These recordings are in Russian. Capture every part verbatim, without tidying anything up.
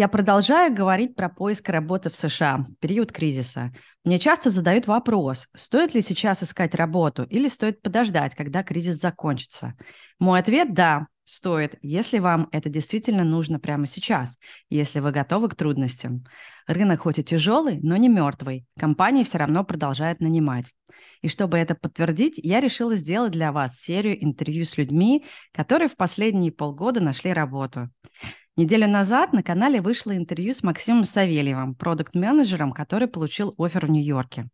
Я продолжаю говорить про поиск работы в США в период кризиса. Мне часто задают вопрос, стоит ли сейчас искать работу или стоит подождать, когда кризис закончится. Мой ответ – да, стоит, если вам это действительно нужно прямо сейчас, если вы готовы к трудностям. Рынок хоть и тяжелый, но не мертвый, компании все равно продолжают нанимать. И чтобы это подтвердить, я решила сделать для вас серию интервью с людьми, которые в последние полгода нашли работу. Неделю назад на канале вышло интервью с Максимом Савельевым, продакт-менеджером, который получил оффер в Нью-Йорке.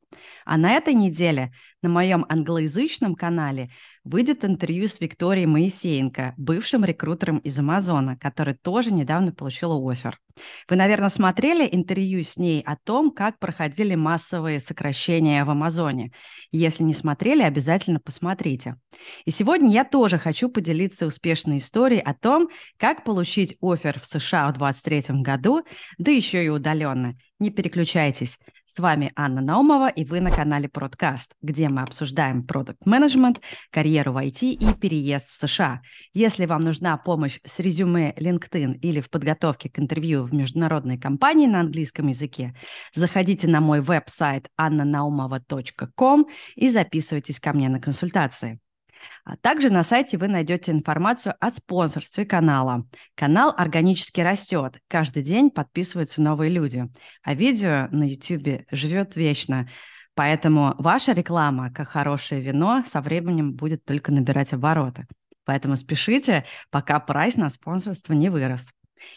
А на этой неделе на моем англоязычном канале выйдет интервью с Викторией Моисеенко, бывшим рекрутером из Амазона, который тоже недавно получил оффер. Вы, наверное, смотрели интервью с ней о том, как проходили массовые сокращения в Амазоне. Если не смотрели, обязательно посмотрите. И сегодня я тоже хочу поделиться успешной историей о том, как получить оффер в США в двадцать третьем году, да еще и удаленно. Не переключайтесь. С вами Анна Наумова, и вы на канале Продкаст, где мы обсуждаем продакт-менеджмент, карьеру в ай ти и переезд в США. Если вам нужна помощь с резюме LinkedIn или в подготовке к интервью в международной компании на английском языке, заходите на мой веб-сайт анна наумова точка ком и записывайтесь ко мне на консультации. А также на сайте вы найдете информацию о спонсорстве канала. Канал органически растет. Каждый день подписываются новые люди. А видео на YouTube живет вечно. Поэтому ваша реклама, как хорошее вино, со временем будет только набирать обороты. Поэтому спешите, пока прайс на спонсорство не вырос.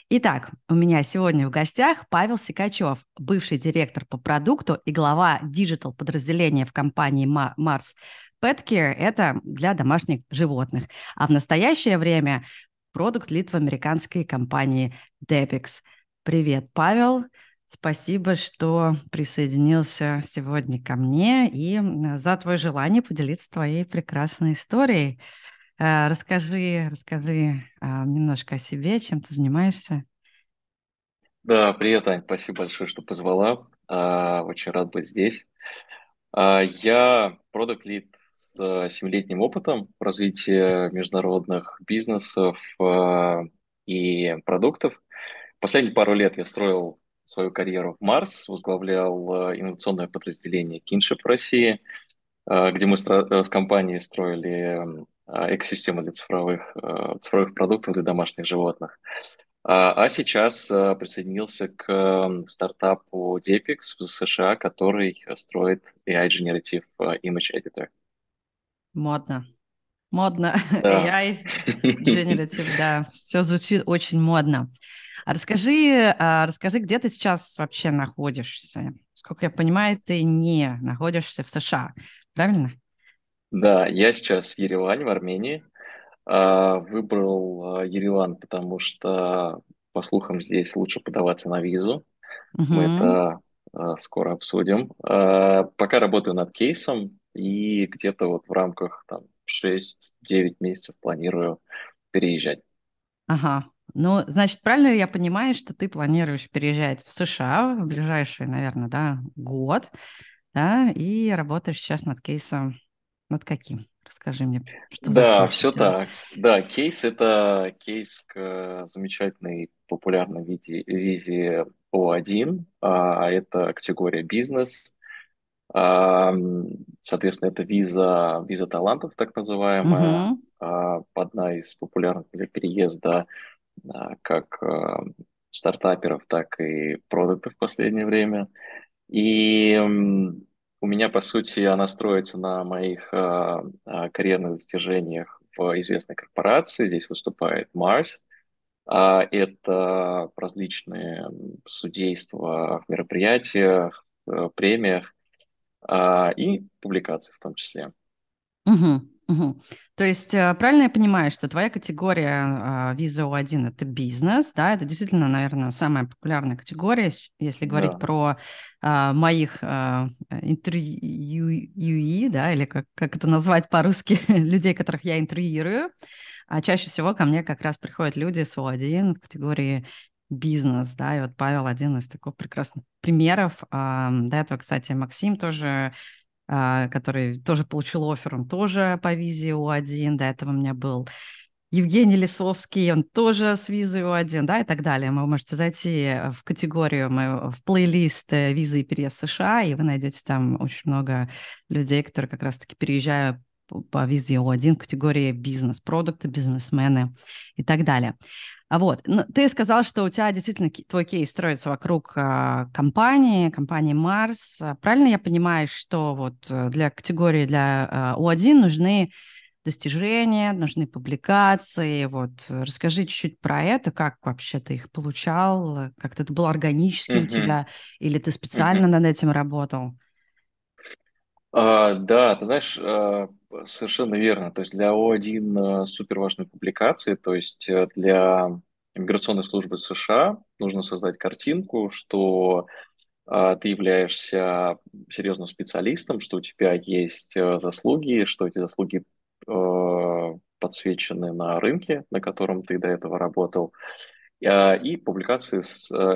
Итак, у меня сегодня в гостях Павел Сикачев, бывший директор по продукту и глава диджитал-подразделения в компании Mars Petcare – это для домашних животных, а в настоящее время продакт-лид в американской компании Depix. Привет, Павел. Спасибо, что присоединился сегодня ко мне и за твое желание поделиться твоей прекрасной историей. Расскажи, расскажи немножко о себе, чем ты занимаешься. Да, привет, Ань. Спасибо большое, что позвала. Очень рад быть здесь. Я продакт-лид с семилетним опытом в развитии международных бизнесов и продуктов. Последние пару лет я строил свою карьеру в Марс, возглавлял инновационное подразделение Kinship в России, где мы с компанией строили экосистему для цифровых, цифровых продуктов для домашних животных. А сейчас присоединился к стартапу Depix в США, который строит эй ай Generative Image Editor. Модно. Модно. Да. эй ай Generative, да. Все звучит очень модно. А расскажи, расскажи, где ты сейчас вообще находишься? Сколько я понимаю, ты не находишься в США, правильно? Да, я сейчас в Ереване, в Армении. Выбрал Ереван, потому что, по слухам, здесь лучше подаваться на визу. Uh-huh. Мы это скоро обсудим. Пока работаю над кейсом, и где-то вот в рамках там, шесть-девять месяцев планирую переезжать. Ага. Ну, значит, правильно я понимаю, что ты планируешь переезжать в США в ближайший, наверное, да, год, да, и работаешь сейчас над кейсом. Над каким? Расскажи мне, что да, за кейс. Да, все так. Да, кейс – это кейс к замечательной популярной визе о один. А, это категория бизнес. А, соответственно, это виза, виза талантов, так называемая. Угу. А, одна из популярных для переезда как стартаперов, так и продуктов в последнее время. И... У меня, по сути, она строится на моих а, а, карьерных достижениях в известной корпорации. Здесь выступает Mars. А, это различные судейства в мероприятиях, премиях а, и публикации в том числе. Угу, угу. То есть правильно я понимаю, что твоя категория виза о один – это бизнес, да? Это действительно, наверное, самая популярная категория, если говорить да. про а, моих а, интервьюи, да, или как, как это назвать по-русски, людей, которых я интервьюирую. А чаще всего ко мне как раз приходят люди с о один в категории бизнес, да, и вот Павел один из таких прекрасных примеров. А, до этого, кстати, Максим тоже... который тоже получил оффер, он тоже по визе о один. До этого у меня был Евгений Лисовский, он тоже с визой о один, да, и так далее. Вы можете зайти в категорию, в плейлист «Визы и переезд в США», и вы найдете там очень много людей, которые как раз-таки переезжают по визе о один, категории бизнес-продукты, бизнесмены и так далее. Вот. Но ты сказал, что у тебя действительно твой кейс строится вокруг компании, компании Марс. Правильно я понимаю, что вот для категории, для о один нужны достижения, нужны публикации? Вот. Расскажи чуть-чуть про это, как вообще ты их получал, как-то это было органически mm-hmm. у тебя, или ты специально mm-hmm. над этим работал? Uh, да, ты знаешь, uh, совершенно верно. То есть для о один uh, супер важной публикации, то есть для иммиграционной службы США нужно создать картинку, что uh, ты являешься серьезным специалистом, что у тебя есть uh, заслуги, что эти заслуги uh, подсвечены на рынке, на котором ты до этого работал. И публикации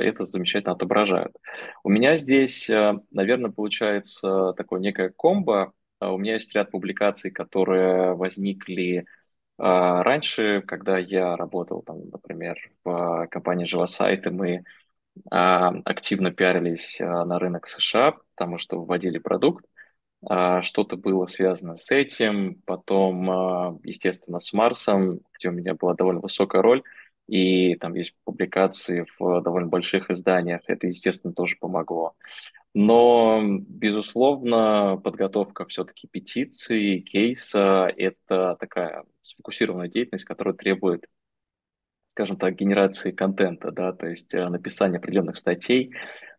это замечательно отображают. У меня здесь, наверное, получается такое некое комбо. У меня есть ряд публикаций, которые возникли раньше, когда я работал, там, например, в компании «Живосайт», и мы активно пиарились на рынок США, потому что вводили продукт. Что-то было связано с этим, потом, естественно, с Марсом, где у меня была довольно высокая роль. И там есть публикации в довольно больших изданиях. Это, естественно, тоже помогло. Но, безусловно, подготовка все-таки петиции, кейса – это такая сфокусированная деятельность, которая требует, скажем так, генерации контента, да, то есть написания определенных статей.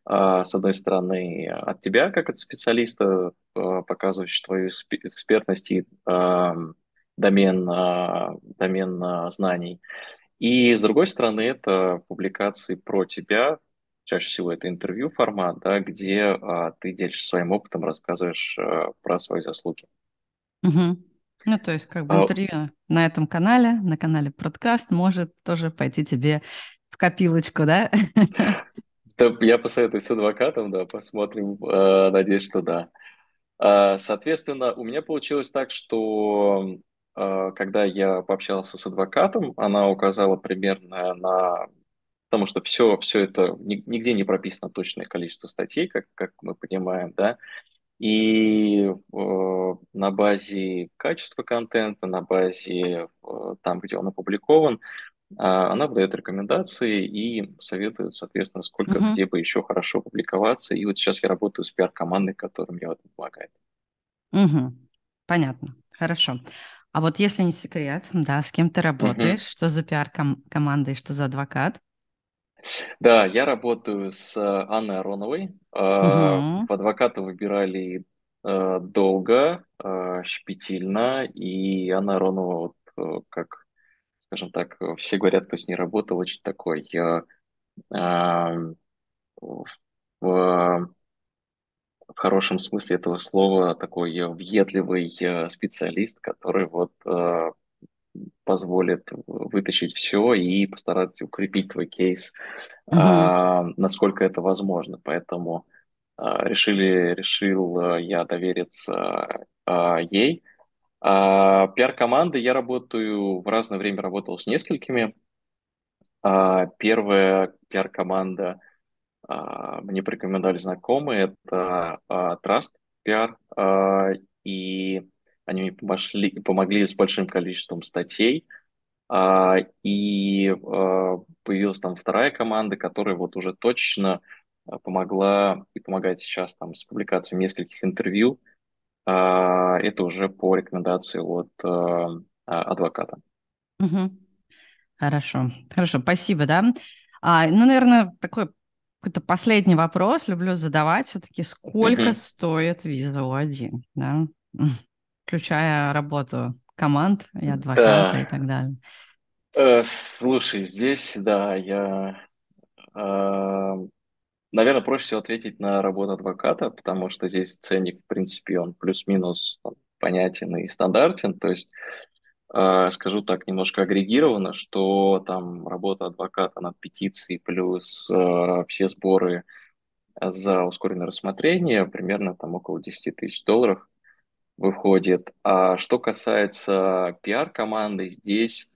С одной стороны, от тебя, как от специалиста, показывающего твою экспертность и домен, домен знаний. И, с другой стороны, это публикации про тебя, чаще всего это интервью формат, да, где а, ты делишься своим опытом, рассказываешь а, про свои заслуги. Угу. Ну, то есть, как бы интервью а... на этом канале, на канале Продкаст, может тоже пойти тебе в копилочку, да? Я посоветую с адвокатом, да, посмотрим, надеюсь, что да. Соответственно, у меня получилось так, что... Когда я пообщался с адвокатом, она указала примерно на... Потому что все, все это... Нигде не прописано точное количество статей, как, как мы понимаем, да. И э, на базе качества контента, на базе э, там, где он опубликован, э, она выдает рекомендации и советует, соответственно, сколько uh-huh. где бы еще хорошо публиковаться. И вот сейчас я работаю с пиар-командой, которая мне в этом помогает. Uh-huh. Понятно. Хорошо. А вот если не секрет, да, с кем ты работаешь, mm-hmm. что за пиар-команда и что за адвокат? Да, я работаю с Анной Ароновой. Mm-hmm. Адвоката выбирали долго, щепетильно, и Анна Аронова, вот, как, скажем так, все говорят, кто с ней работал, очень такой в... в хорошем смысле этого слова, такой въедливый специалист, который вот э, позволит вытащить все и постараться укрепить твой кейс, угу. э, насколько это возможно. Поэтому э, решили, решил я довериться э, ей. Э, пиар-команды я работаю, в разное время работал с несколькими. Э, первая пиар-команда... Мне порекомендовали знакомые, это uh, Trust пи ар, uh, и они мне помогли, помогли с большим количеством статей, uh, и uh, появилась там вторая команда, которая вот уже точно помогла и помогает сейчас там с публикацией нескольких интервью, uh, это уже по рекомендации от uh, адвоката. Угу. Хорошо, хорошо, спасибо, да. А, ну, наверное, такой какой-то последний вопрос люблю задавать все-таки. Сколько mm-hmm. стоит виза о один, да? Включая работу команд и адвоката, да. И так далее? Э, слушай, здесь, да, я... Э, наверное, проще всего ответить на работу адвоката, потому что здесь ценник, в принципе, он плюс-минус он понятен и стандартен. То есть, э, скажу так, немножко агрегировано, что там работа адвоката над петицией плюс э, все сборы за ускоренное рассмотрение примерно там около десять тысяч долларов выходит. А что касается пиар-команды, здесь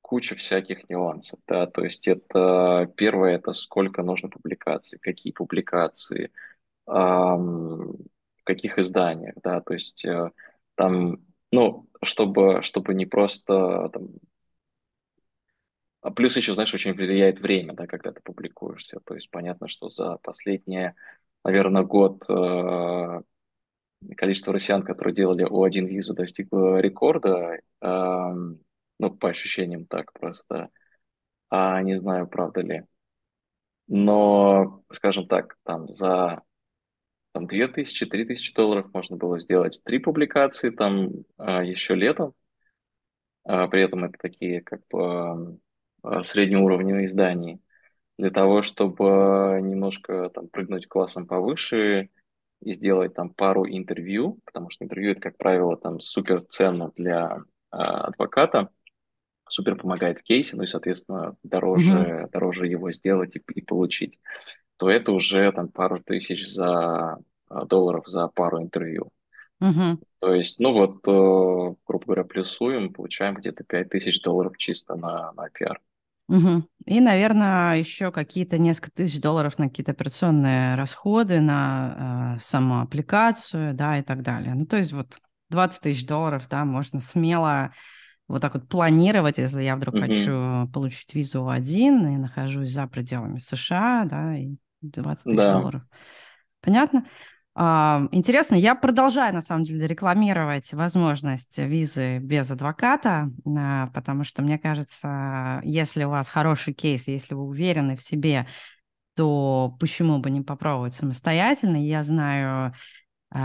куча всяких нюансов, да, то есть это первое, это сколько нужно публикаций, какие публикации, эм, в каких изданиях, да, то есть э, там, ну, чтобы, чтобы не просто, там, а плюс еще, знаешь, очень влияет время, да, когда ты публикуешься, то есть понятно, что за последние, наверное, год э, количество россиян, которые делали о один визу, достигло рекорда, э, ну, по ощущениям так просто. А не знаю, правда ли. Но, скажем так, там за там, две тысячи — три тысячи долларов можно было сделать три публикации там еще летом. При этом это такие как бы среднеуровневые издания. Для того, чтобы немножко там прыгнуть классом повыше и сделать там пару интервью, потому что интервью это, как правило, там супер ценно для адвоката. Супер помогает в кейсе, ну и, соответственно, дороже, mm-hmm. дороже его сделать и, и получить, то это уже там пару тысяч за, долларов за пару интервью. Mm-hmm. То есть, ну вот, грубо говоря, плюсуем, получаем где-то пять тысяч долларов чисто на, на пиар. Mm-hmm. И, наверное, еще какие-то несколько тысяч долларов на какие-то операционные расходы, на э, саму аппликацию, да, и так далее. Ну, то есть вот двадцать тысяч долларов, да, можно смело... Вот так вот планировать, если я вдруг mm-hmm. хочу получить визу о один и нахожусь за пределами США, да, и двадцать тысяч долларов. Понятно? А, интересно, я продолжаю, на самом деле, рекламировать возможность визы без адвоката, а, потому что, мне кажется, если у вас хороший кейс, если вы уверены в себе, то почему бы не попробовать самостоятельно? Я знаю...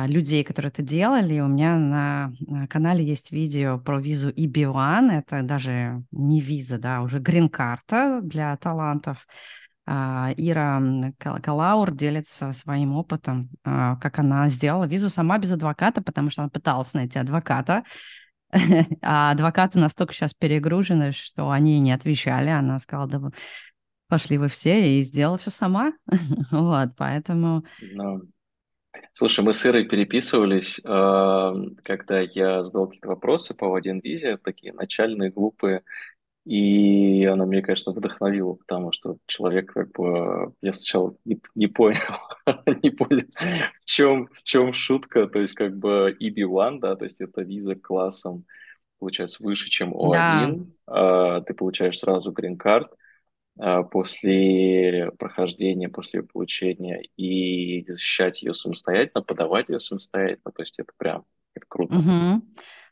людей, которые это делали. У меня на канале есть видео про визу и би один. Это даже не виза, да, уже грин-карта для талантов. Ира Каллаур делится своим опытом, как она сделала визу сама без адвоката, потому что она пыталась найти адвоката. А адвокаты настолько сейчас перегружены, что они не отвечали. Она сказала, да пошли вы все, и сделала все сама. Вот, поэтому... Слушай, мы с Ирой переписывались, когда я задал какие-то вопросы по о один-визе, такие начальные, глупые, и она меня, конечно, вдохновила, потому что человек, как бы, я сначала не, не понял, не понял, в чем, в чем шутка, то есть, как бы, и би один, да, то есть, это виза классом, получается, выше, чем о один, да. Ты получаешь сразу грин-карт, после прохождения, после получения, и защищать ее самостоятельно, подавать ее самостоятельно, то есть это прям это круто. Угу.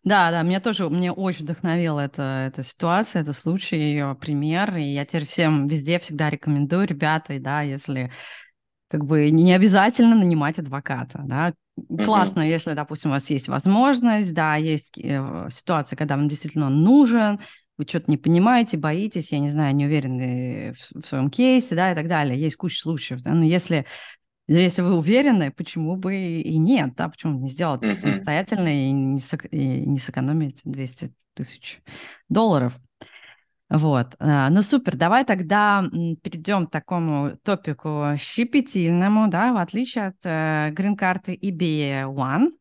Да, да, меня тоже, мне очень вдохновила эта, эта ситуация, это случай, ее пример, и я теперь всем везде всегда рекомендую, ребята, и да, если как бы не обязательно нанимать адвоката, да, классно, угу. если, допустим, у вас есть возможность, да, есть ситуация, когда вам действительно нужен, вы что-то не понимаете, боитесь, я не знаю, не уверены в, в своем кейсе, да, и так далее. Есть куча случаев, да, но если, если вы уверены, почему бы и нет, да, почему не сделать mm-hmm. самостоятельно и не, сэ- и не сэкономить двести тысяч долларов. Вот, ну супер, давай тогда перейдем к такому топику щепетильному, да, в отличие от э, грин-карты и би один,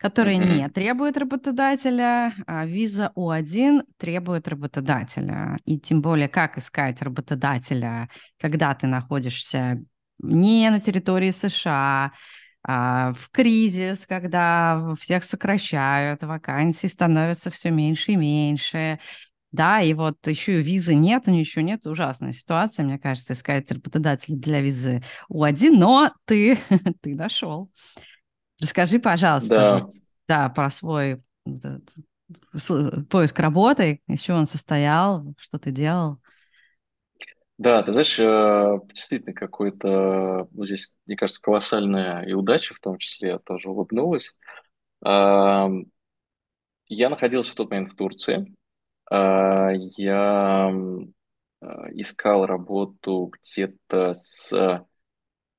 которые mm-hmm. не требуют работодателя, а виза о один требует работодателя. И тем более, как искать работодателя, когда ты находишься не на территории США, а в кризис, когда всех сокращают, вакансий становится все меньше и меньше. Да, и вот еще и визы нет, у нее еще нет. Ужасная ситуация, мне кажется, искать работодателя для визы о один, но ты, ты нашел. Расскажи, пожалуйста, да. Вот, да, про свой да, поиск работы, из чего он состоял, что ты делал. Да, ты знаешь, действительно какой-то, ну, здесь, мне кажется, колоссальная и удача, в том числе, тоже улыбнулась. Я находился в тот момент в Турции. Я искал работу где-то с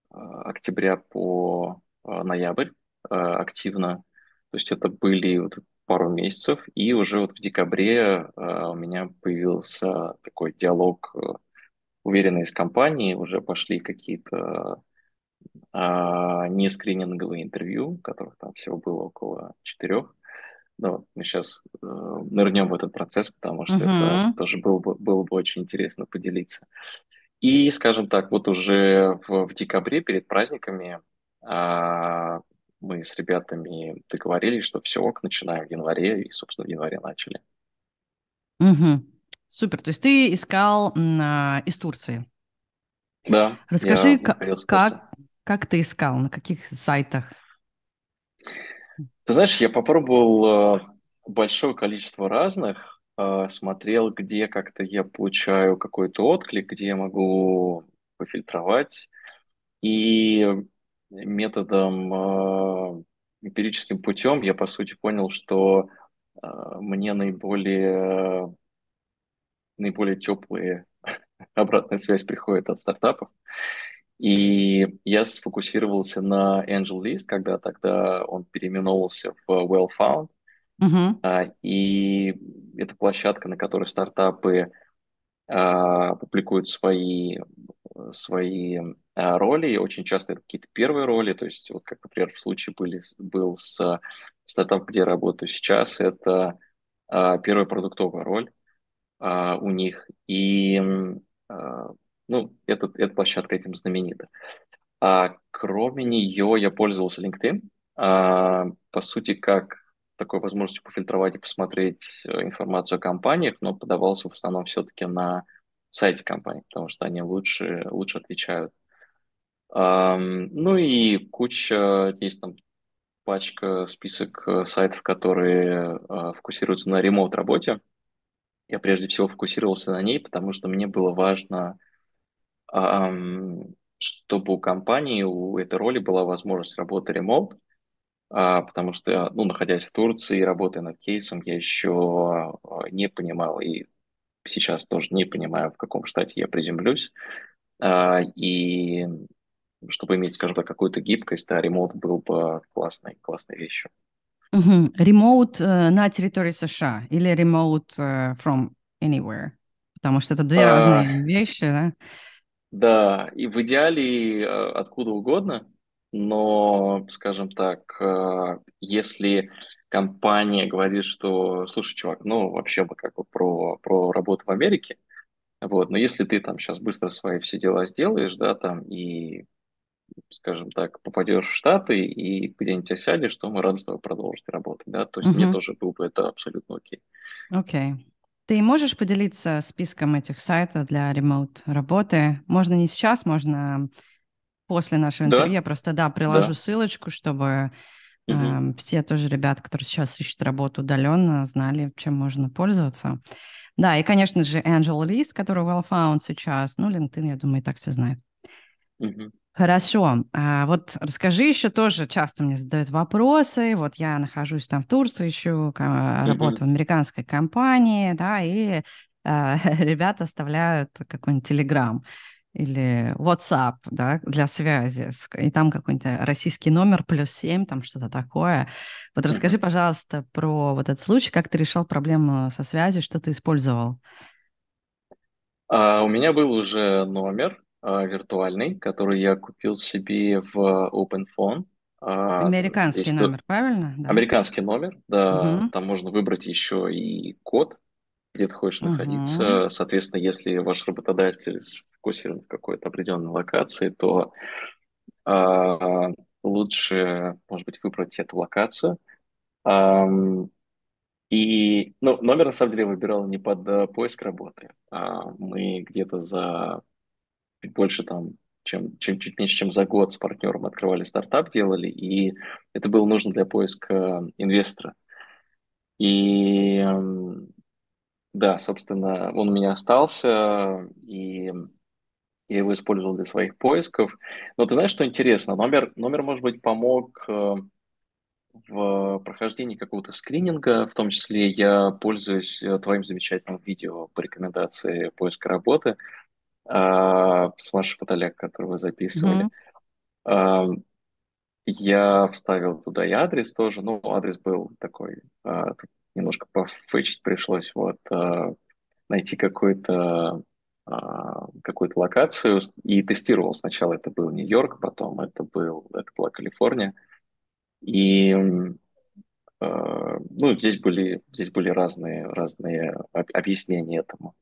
октября по ноябрь. Активно, то есть это были вот пару месяцев, и уже вот в декабре у меня появился такой диалог уверенный с компанией, уже пошли какие-то не скрининговые интервью, которых там всего было около четырех, Ну, мы сейчас э, нырнем в этот процесс, потому что uh-huh. это тоже было бы, было бы очень интересно поделиться. И, скажем так, вот уже в, в декабре перед праздниками э, мы с ребятами договорились, что все, ок, начинаем в январе, и, собственно, в январе начали. Uh-huh. Супер, то есть ты искал э, из Турции. Да. Расскажи, как, как, как ты искал, на каких сайтах? Ты знаешь, я попробовал большое количество разных, смотрел, где как-то я получаю какой-то отклик, где я могу пофильтровать, и методом, эмпирическим путем я, по сути, понял, что мне наиболее, наиболее теплые обратная связь приходит от стартапов. И я сфокусировался на AngelList, когда тогда он переименовался в WellFound. Uh-huh. И это площадка, на которой стартапы а, публикуют свои, свои а, роли. И очень часто это какие-то первые роли. То есть, вот как, например, в случае были, был с стартапом, где я работаю сейчас, это а, первая продуктовая роль а, у них. И... А, Ну, этот, эта площадка этим знаменита. А кроме нее я пользовался LinkedIn. А, по сути, как такой возможностью пофильтровать и посмотреть информацию о компаниях, но подавался в основном все-таки на сайте компании, потому что они лучше, лучше отвечают. А, ну и куча, есть там пачка, список сайтов, которые а, фокусируются на ремоут-работе. Я прежде всего фокусировался на ней, потому что мне было важно... чтобы у компании, у этой роли была возможность работы ремоут, потому что, ну, находясь в Турции и работая над кейсом, я еще не понимал, и сейчас тоже не понимаю, в каком штате я приземлюсь, и чтобы иметь, скажем так, какую-то гибкость, да, ремоут был бы классной, классной вещью. Ремоут uh-huh. uh, на территории США или ремоут uh, from anywhere? Потому что это две uh... разные вещи, да? Да, и в идеале откуда угодно, но, скажем так, если компания говорит, что, слушай, чувак, ну, вообще бы как бы про, про работу в Америке, вот, но если ты там сейчас быстро свои все дела сделаешь, да, там, и, скажем так, попадешь в Штаты и где-нибудь осядешь, то мы рады с тобой продолжить работать, да, то есть uh-huh. мне тоже было бы это абсолютно окей. Окей. Okay. Ты можешь поделиться списком этих сайтов для ремоут-работы? Можно не сейчас, можно после нашего интервью. Да. Я просто, да, приложу да. ссылочку, чтобы угу. э, все тоже ребята, которые сейчас ищут работу удаленно, знали, чем можно пользоваться. Да, и, конечно же, AngelList, который WellFound сейчас. Ну, LinkedIn, я думаю, и так все знают. Угу. Хорошо. А вот расскажи еще тоже, часто мне задают вопросы. Вот я нахожусь там в Турции, ищу работу mm-hmm. в американской компании, да, и э, ребята оставляют какой-нибудь Telegram или WhatsApp, да, для связи. И там какой-нибудь российский номер, плюс семь, там что-то такое. Вот расскажи, mm-hmm. пожалуйста, про вот этот случай, как ты решал проблему со связью, что ты использовал. А, у меня был уже номер виртуальный, который я купил себе в Open Phone. Американский Здесь номер, тут... правильно? Да. Американский номер, да. Угу. Там можно выбрать еще и код, где ты хочешь угу. находиться. Соответственно, если ваш работодатель сфокусирован в какой-то определенной локации, то а, лучше, может быть, выбрать эту локацию. А, и ну, номер, на самом деле, я выбирал не под поиск работы. А мы где-то за... чуть больше там, чем, чем чуть меньше, чем за год с партнером открывали стартап, делали, и это было нужно для поиска инвестора. И да, собственно, он у меня остался, и я его использовал для своих поисков. Но ты знаешь, что интересно? Номер, номер может быть, помог в прохождении какого-то скрининга, в том числе я пользуюсь твоим замечательным видео по рекомендации поиска работы, с вашей фотоляк, которую вы записывали. Mm-hmm. Я вставил туда и адрес тоже. Ну, адрес был такой. Немножко пофейчить пришлось. Вот, найти какую-то, какую-то локацию. И тестировал. Сначала это был Нью-Йорк, потом это, был, это была Калифорния. И Ну, здесь были, здесь были разные, разные объяснения этому.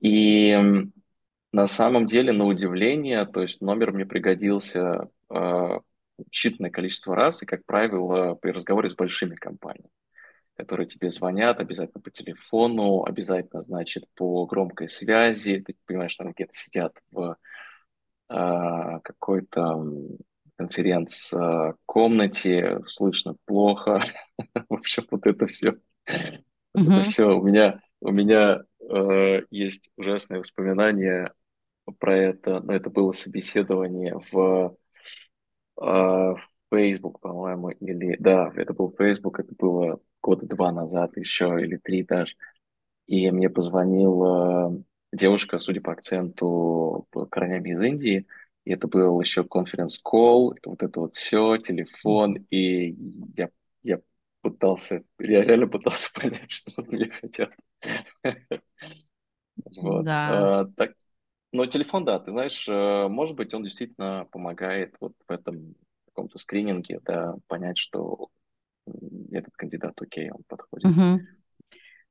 И на самом деле, на удивление, то есть номер мне пригодился э, считанное количество раз, и, как правило, при разговоре с большими компаниями, которые тебе звонят обязательно по телефону, обязательно, значит, по громкой связи. Ты понимаешь, там где-то сидят в э, какой-то конференц-комнате, слышно плохо. В общем, вот это все. Это все. У меня, у меня э, есть ужасные воспоминания про это, но это было собеседование в, э, в Facebook, по-моему, или, да, это был Facebook, это было года два назад еще, или три даже, и мне позвонила девушка, судя по акценту, корнями из Индии, и это был еще конференц-колл, вот это вот все, телефон, и я, я пытался, я реально пытался понять, что мне хотят. Вот. Да. А, так, но телефон, да, ты знаешь, может быть, он действительно помогает вот в этом каком-то скрининге, да, понять, что этот кандидат окей, он подходит. Угу.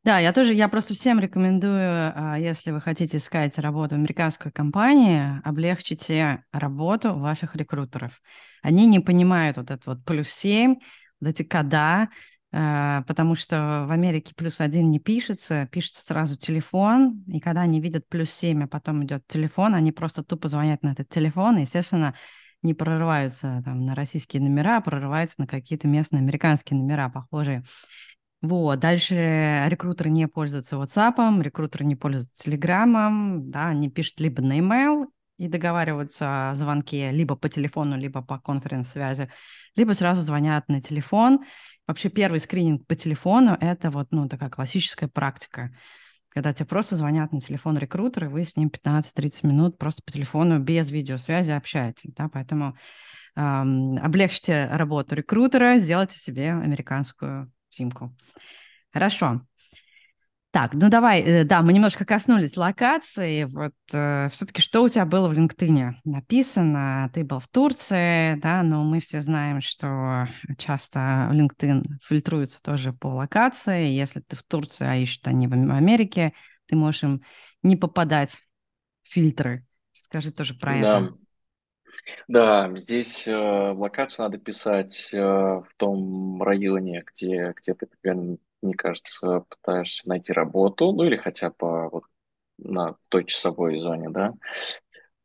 Да, я тоже, я просто всем рекомендую, если вы хотите искать работу в американской компании, облегчите работу ваших рекрутеров. Они не понимают вот этот вот плюс семь, вот эти кода, потому что в Америке плюс один не пишется, пишется сразу телефон, и когда они видят плюс семь, а потом идет телефон, они просто тупо звонят на этот телефон, и, естественно, не прорываются там на российские номера, а прорываются на какие-то местные американские номера похожие. Вот, дальше рекрутеры не пользуются WhatsApp, рекрутеры не пользуются Telegram, да, они пишут либо на email и договариваются о звонке либо по телефону, либо по конференц-связи, либо сразу звонят на телефон. Вообще первый скрининг по телефону – это вот, ну, такая классическая практика, когда тебе просто звонят на телефон рекрутеры, вы с ним пятнадцать-тридцать минут просто по телефону без видеосвязи общаетесь, да, поэтому эм, облегчите работу рекрутера, сделайте себе американскую симку. Хорошо. Так, ну давай, да, мы немножко коснулись локации. Вот э, все-таки что у тебя было в LinkedIn написано? Ты был в Турции, да, но мы все знаем, что часто LinkedIn фильтруется тоже по локации. Если ты в Турции, а ищут они в Америке, ты можешь им не попадать в фильтры. Скажи тоже про да. это. Да, здесь э, локацию надо писать э, в том районе, где, где ты примерно, мне кажется, пытаешься найти работу, ну или хотя бы вот на той часовой зоне, да.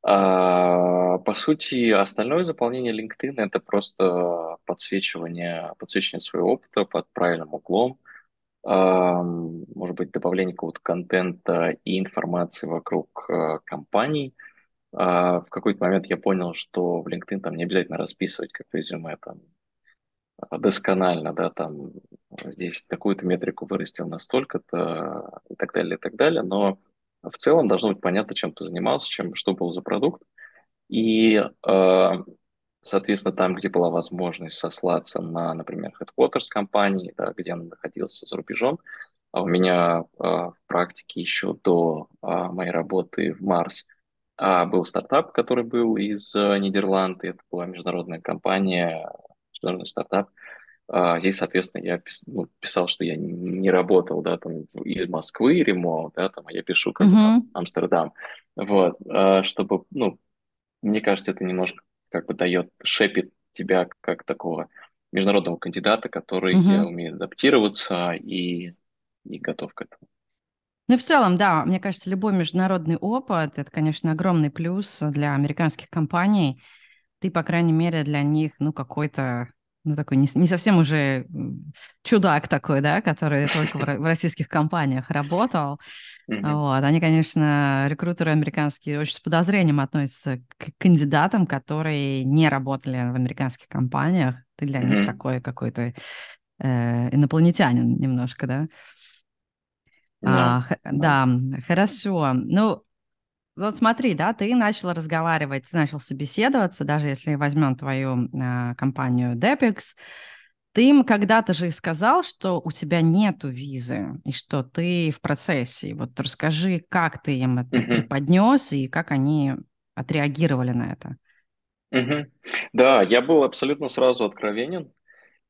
А, по сути, остальное заполнение LinkedIn – это просто подсвечивание, подсвечивание своего опыта под правильным углом, а, может быть, добавление какого-то контента и информации вокруг а, компаний. Uh, в какой-то момент я понял, что в LinkedIn там не обязательно расписывать как резюме там досконально, да, там здесь такую-то метрику вырастил настолько-то и так далее, и так далее, но в целом должно быть понятно, чем ты занимался, чем, что был за продукт, и, uh, соответственно, там, где была возможность сослаться на, например, headquarters компании, да, где он находился за рубежом, а у меня uh, в практике еще до uh, моей работы в Mars А был стартап, который был из Нидерланд, это была международная компания, международный стартап. А здесь, соответственно, я пис, ну, писал, что я не работал, да, там, из Москвы ремонт, да, там, а я пишу как uh-huh. Амстердам. Вот, а, чтобы, ну, мне кажется, это немножко как бы дает, шепит тебя как такого международного кандидата, который uh-huh. умеет адаптироваться и, и готов к этому. Ну, в целом, да, мне кажется, любой международный опыт – это, конечно, огромный плюс для американских компаний. Ты, по крайней мере, для них, ну, какой-то, ну, такой не, не совсем уже чудак такой, да, который только в российских компаниях работал. Вот. Они, конечно, рекрутеры американские очень с подозрением относятся к кандидатам, которые не работали в американских компаниях. Ты для них такой какой-то э, инопланетянин немножко, да? А, yeah. Да, хорошо. Ну, вот смотри, да, ты начал разговаривать, ты начал собеседоваться, даже если возьмем твою э, компанию Depix, ты им когда-то же и сказал, что у тебя нету визы, и что ты в процессе. Вот расскажи, как ты им это mm-hmm. преподнес, и как они отреагировали на это. Mm-hmm. Да, я был абсолютно сразу откровенен.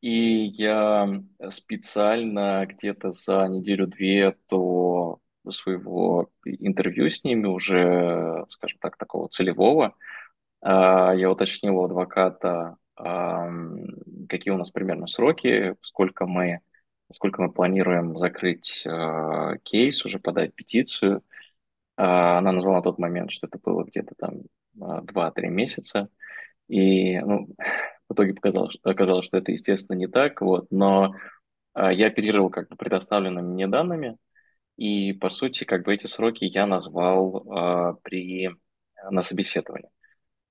И я специально где-то за неделю-две до своего интервью с ними, уже, скажем так, такого целевого, я уточнил у адвоката, какие у нас примерно сроки, сколько мы, сколько мы планируем закрыть кейс, уже подать петицию. Она назвала на тот момент, что это было где-то там два-три месяца. И ну, в итоге показалось, оказалось, что это, естественно, не так. Вот. Но я оперировал как бы предоставленными мне данными. И, по сути, как бы эти сроки я назвал при, на собеседовании.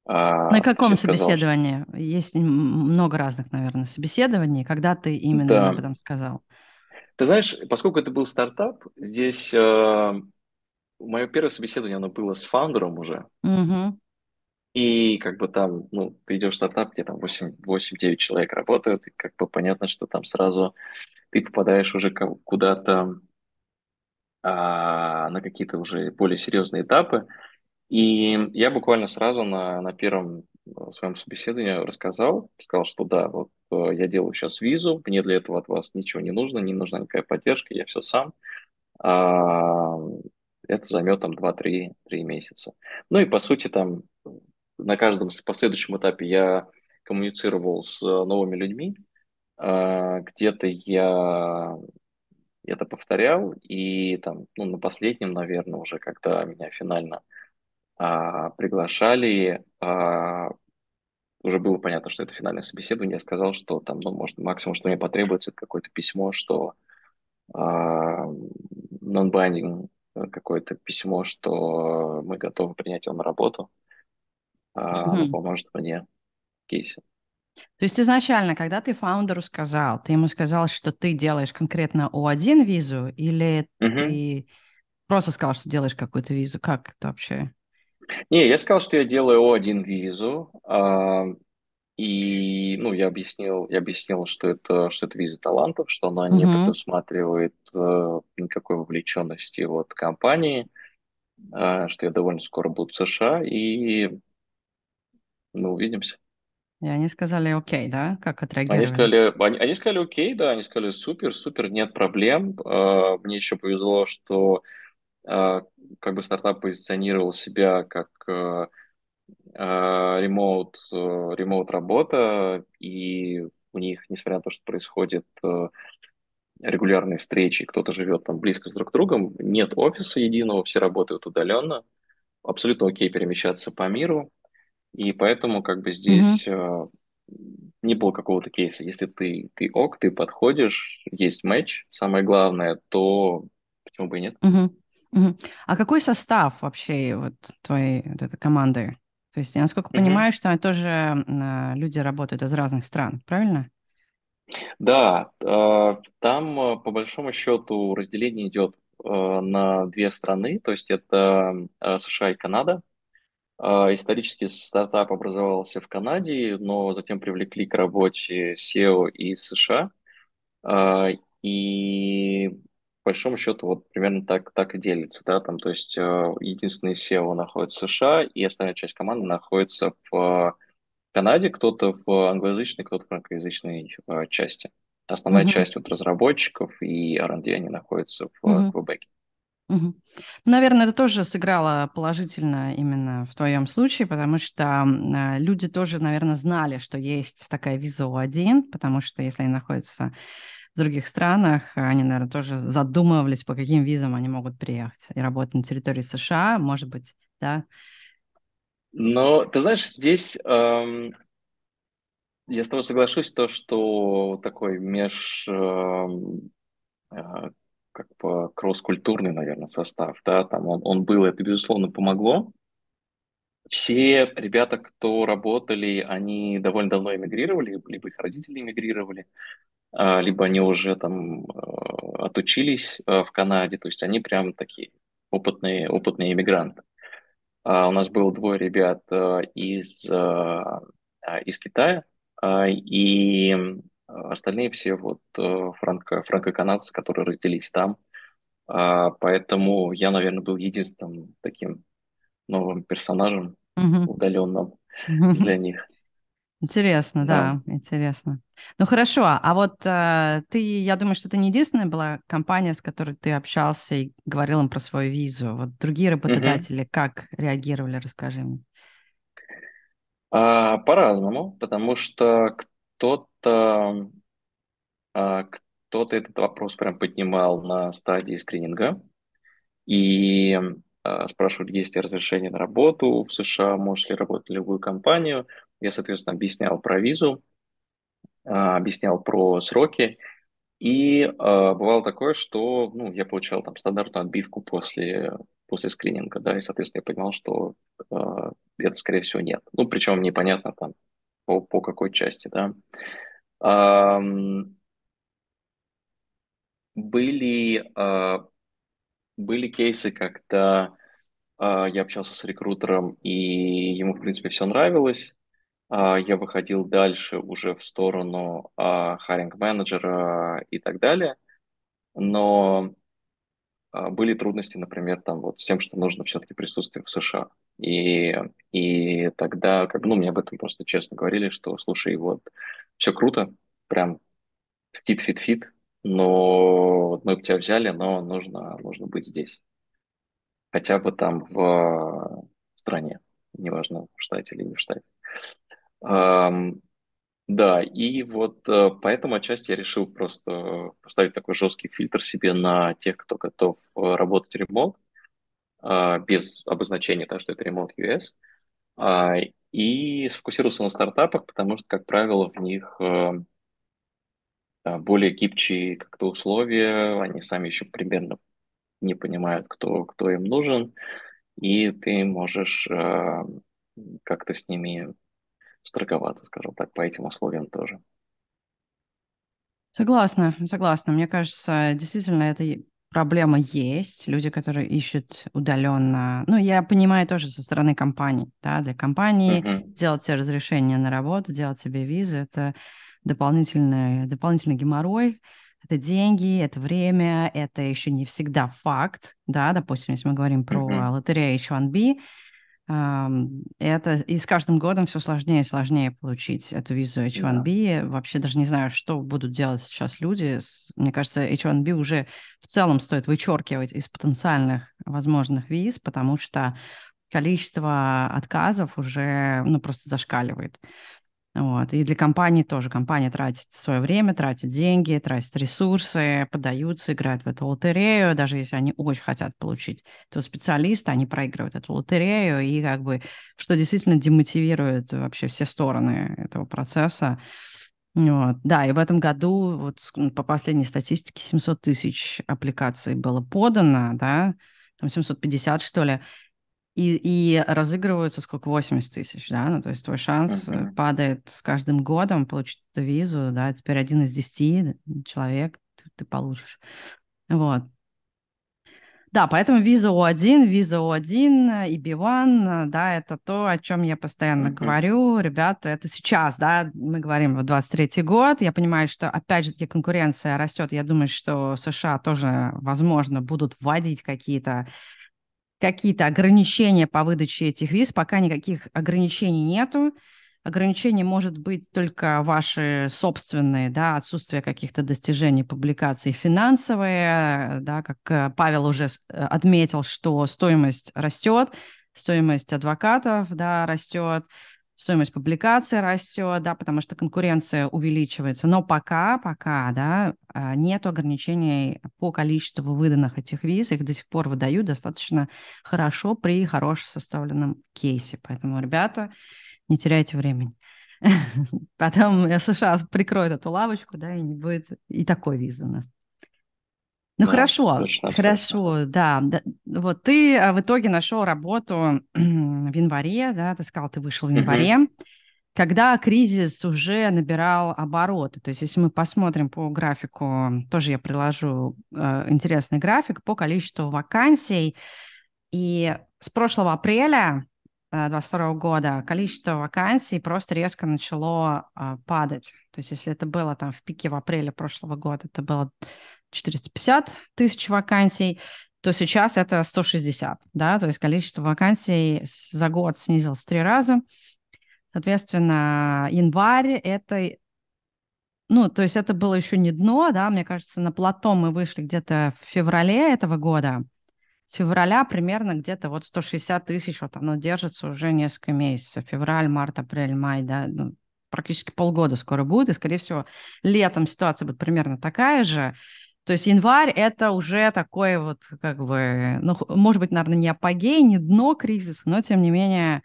На каком я собеседовании? Сказал, что... Есть много разных, наверное, собеседований. Когда ты именно да. об этом сказал? Ты знаешь, поскольку это был стартап, здесь э, мое первое собеседование, оно было с фаундером уже. Угу. И как бы там, ну, ты идешь в стартап, где там восемь-девять человек работают, и как бы понятно, что там сразу ты попадаешь уже куда-то э, на какие-то уже более серьезные этапы. И я буквально сразу на, на первом своем собеседовании рассказал, сказал, что да, вот я делаю сейчас визу, мне для этого от вас ничего не нужно, не нужна никакая поддержка, я все сам. А, это займет там два-три месяца. Ну и по сути там на каждом последующем этапе я коммуницировал с новыми людьми, а, где-то я... это повторял, и там ну, на последнем, наверное, уже когда меня финально... А, приглашали, а, уже было понятно, что это финальное собеседование, я сказал, что там, ну, может, максимум, что мне потребуется, это какое-то письмо, что а, non-binding, какое-то письмо, что мы готовы принять его на работу, а, mm-hmm. поможет мне в кейсе. То есть изначально, когда ты фаундеру сказал, ты ему сказал, что ты делаешь конкретно о один визу, или mm-hmm. ты просто сказал, что делаешь какую-то визу? Как это вообще... Не, я сказал, что я делаю о один визу, а, и ну, я объяснил, я объяснил, что это, что это виза талантов, что она не mm-hmm. предусматривает а, никакой вовлеченности вот, компании, а, что я довольно скоро буду в США, и мы увидимся. И они сказали окей, да? Как отреагировали? Они сказали, они, они сказали окей, да, они сказали супер, супер, нет проблем. А, мне еще повезло, что... как бы стартап позиционировал себя как э, э, ремоут, э, ремоут работа, и у них, несмотря на то, что происходят э, регулярные встречи, кто-то живет там близко с друг другом, нет офиса единого, все работают удаленно, абсолютно окей перемещаться по миру, и поэтому как бы здесь mm-hmm. э, не было какого-то кейса. Если ты, ты ок, ты подходишь, есть матч, самое главное, то почему бы и нет? Mm-hmm. А какой состав вообще вот твоей вот этой команды? То есть я насколько mm-hmm. понимаю, что тоже люди работают из разных стран, правильно? Да, там по большому счету разделение идет на две страны, то есть это США и Канада. Исторически стартап образовался в Канаде, но затем привлекли к работе си и о из США. И... по большому счету, вот примерно так, так и делится, да, там, то есть единственный си и о находится в США, и остальная часть команды находится в Канаде, кто-то в англоязычной, кто-то в франкоязычной части. Основная uh-huh. часть вот разработчиков и ар энд ди, они находятся в uh-huh. Квебеке. Uh-huh. Ну, наверное, это тоже сыграло положительно именно в твоем случае, потому что люди тоже, наверное, знали, что есть такая виза о один, потому что если они находятся... в других странах, они, наверное, тоже задумывались, по каким визам они могут приехать и работать на территории США, может быть, да? Но, ты знаешь, здесь эм, я с тобой соглашусь, то, что такой меж... Э, э, как бы кросс-культурный, наверное, состав, да, там он, он был, это, безусловно, помогло. Все ребята, кто работали, они довольно давно эмигрировали, либо их родители эмигрировали, либо они уже там отучились в Канаде, то есть они прям такие опытные, опытные иммигранты. У нас было двое ребят из, из Китая, и остальные все вот франко, франко-канадцы, которые родились там. Поэтому я, наверное, был единственным таким новым персонажем удаленным для них. Интересно, да, да, интересно. Ну хорошо, а вот э, ты, я думаю, что ты не единственная была компания, с которой ты общался и говорил им про свою визу. Вот другие работодатели mm-hmm. как реагировали, расскажи мне. А, по-разному, потому что кто-то, а, кто-то этот вопрос прям поднимал на стадии скрининга и а, спрашивают, есть ли разрешение на работу в США, можешь ли работать в любую компанию. Я, соответственно, объяснял про визу, объяснял про сроки. И бывало такое, что ну, я получал там стандартную отбивку после, после скрининга, да, и, соответственно, я понимал, что это, скорее всего, нет. Ну, причем непонятно там по, по какой части, да. Были, были кейсы, когда я общался с рекрутером, и ему, в принципе, все нравилось. Я выходил дальше уже в сторону хайринг-менеджера и так далее, но были трудности, например, там вот с тем, что нужно все-таки присутствие в США. И, и тогда, как бы, ну, мне об этом просто честно говорили, что, слушай, вот, все круто, прям фит-фит-фит, но мы бы тебя взяли, но нужно, нужно быть здесь, хотя бы там в стране, неважно, в штате или не в штате. Um, да, и вот поэтому отчасти я решил просто поставить такой жесткий фильтр себе на тех, кто готов работать ремонт, uh, без обозначения, да, что это ремонт ю эс, uh, и сфокусировался на стартапах, потому что, как правило, в них uh, более гибкие как-то условия, они сами еще примерно не понимают, кто, кто им нужен, и ты можешь uh, как-то с ними страховаться, скажем так, по этим условиям тоже. Согласна, согласна. Мне кажется, действительно, эта проблема есть. Люди, которые ищут удаленно... Ну, я понимаю тоже со стороны компаний, да, для компании uh-huh. делать себе разрешение на работу, делать себе визу — это дополнительный, дополнительный геморрой. Это деньги, это время, это еще не всегда факт, да, допустим, если мы говорим про uh-huh. лотерею эйч один би, это и с каждым годом все сложнее и сложнее получить эту визу эйч один би. Да. Вообще даже не знаю, что будут делать сейчас люди. Мне кажется, эйч один би уже в целом стоит вычеркивать из потенциальных возможных виз, потому что количество отказов уже ну, просто зашкаливает. Вот. И для компании тоже. Компания тратит свое время, тратит деньги, тратит ресурсы, подаются, играют в эту лотерею. Даже если они очень хотят получить этого специалиста, они проигрывают эту лотерею. И как бы, что действительно демотивирует вообще все стороны этого процесса. Вот. Да, и в этом году, вот, по последней статистике, семьсот тысяч аппликаций было подано, да, там семьсот пятьдесят, что ли. И, и разыгрываются сколько? восемьдесят тысяч, да? Ну, то есть твой шанс uh-huh. падает с каждым годом получить эту визу, да? Теперь один из десяти человек ты, ты получишь. Вот. Да, поэтому виза о один, виза о один, и би один, да, это то, о чем я постоянно uh-huh. говорю. Ребята, это сейчас, да, мы говорим, вот двадцать третий год, я понимаю, что, опять же таки, конкуренция растет. Я думаю, что США тоже, возможно, будут вводить какие-то какие-то ограничения по выдаче этих виз, пока никаких ограничений нету. Ограничения может быть только ваши собственные, да, отсутствие каких-то достижений, публикаций финансовые, да, как Павел уже отметил, что стоимость растет, стоимость адвокатов, да, растет, стоимость публикации растет, да, потому что конкуренция увеличивается. Но пока, пока, да, нет ограничений по количеству выданных этих виз. Их до сих пор выдают достаточно хорошо при хорошо составленном кейсе. Поэтому, ребята, не теряйте времени. Потом США прикроет эту лавочку, да, и не будет и такой визы у нас. Ну, да, хорошо, точно, хорошо, да, да. Вот ты в итоге нашел работу в январе, да, ты сказал, ты вышел в январе, mm-hmm. когда кризис уже набирал обороты. То есть если мы посмотрим по графику, тоже я приложу э, интересный график по количеству вакансий. И с прошлого апреля двадцать второго года количество вакансий просто резко начало а, падать. То есть если это было там в пике в апреле прошлого года, это было четыреста пятьдесят тысяч вакансий, то сейчас это сто шестьдесят, да, то есть количество вакансий за год снизилось в три раза. Соответственно, январь это... Ну, то есть это было еще не дно, да, мне кажется, на плато мы вышли где-то в феврале этого года. С февраля примерно где-то вот сто шестьдесят тысяч, вот оно держится уже несколько месяцев. Февраль, март, апрель, май, да, ну, практически полгода скоро будет, и, скорее всего, летом ситуация будет примерно такая же. То есть январь – это уже такой вот, как бы, ну, может быть, наверное, не апогей, не дно кризиса, но, тем не менее,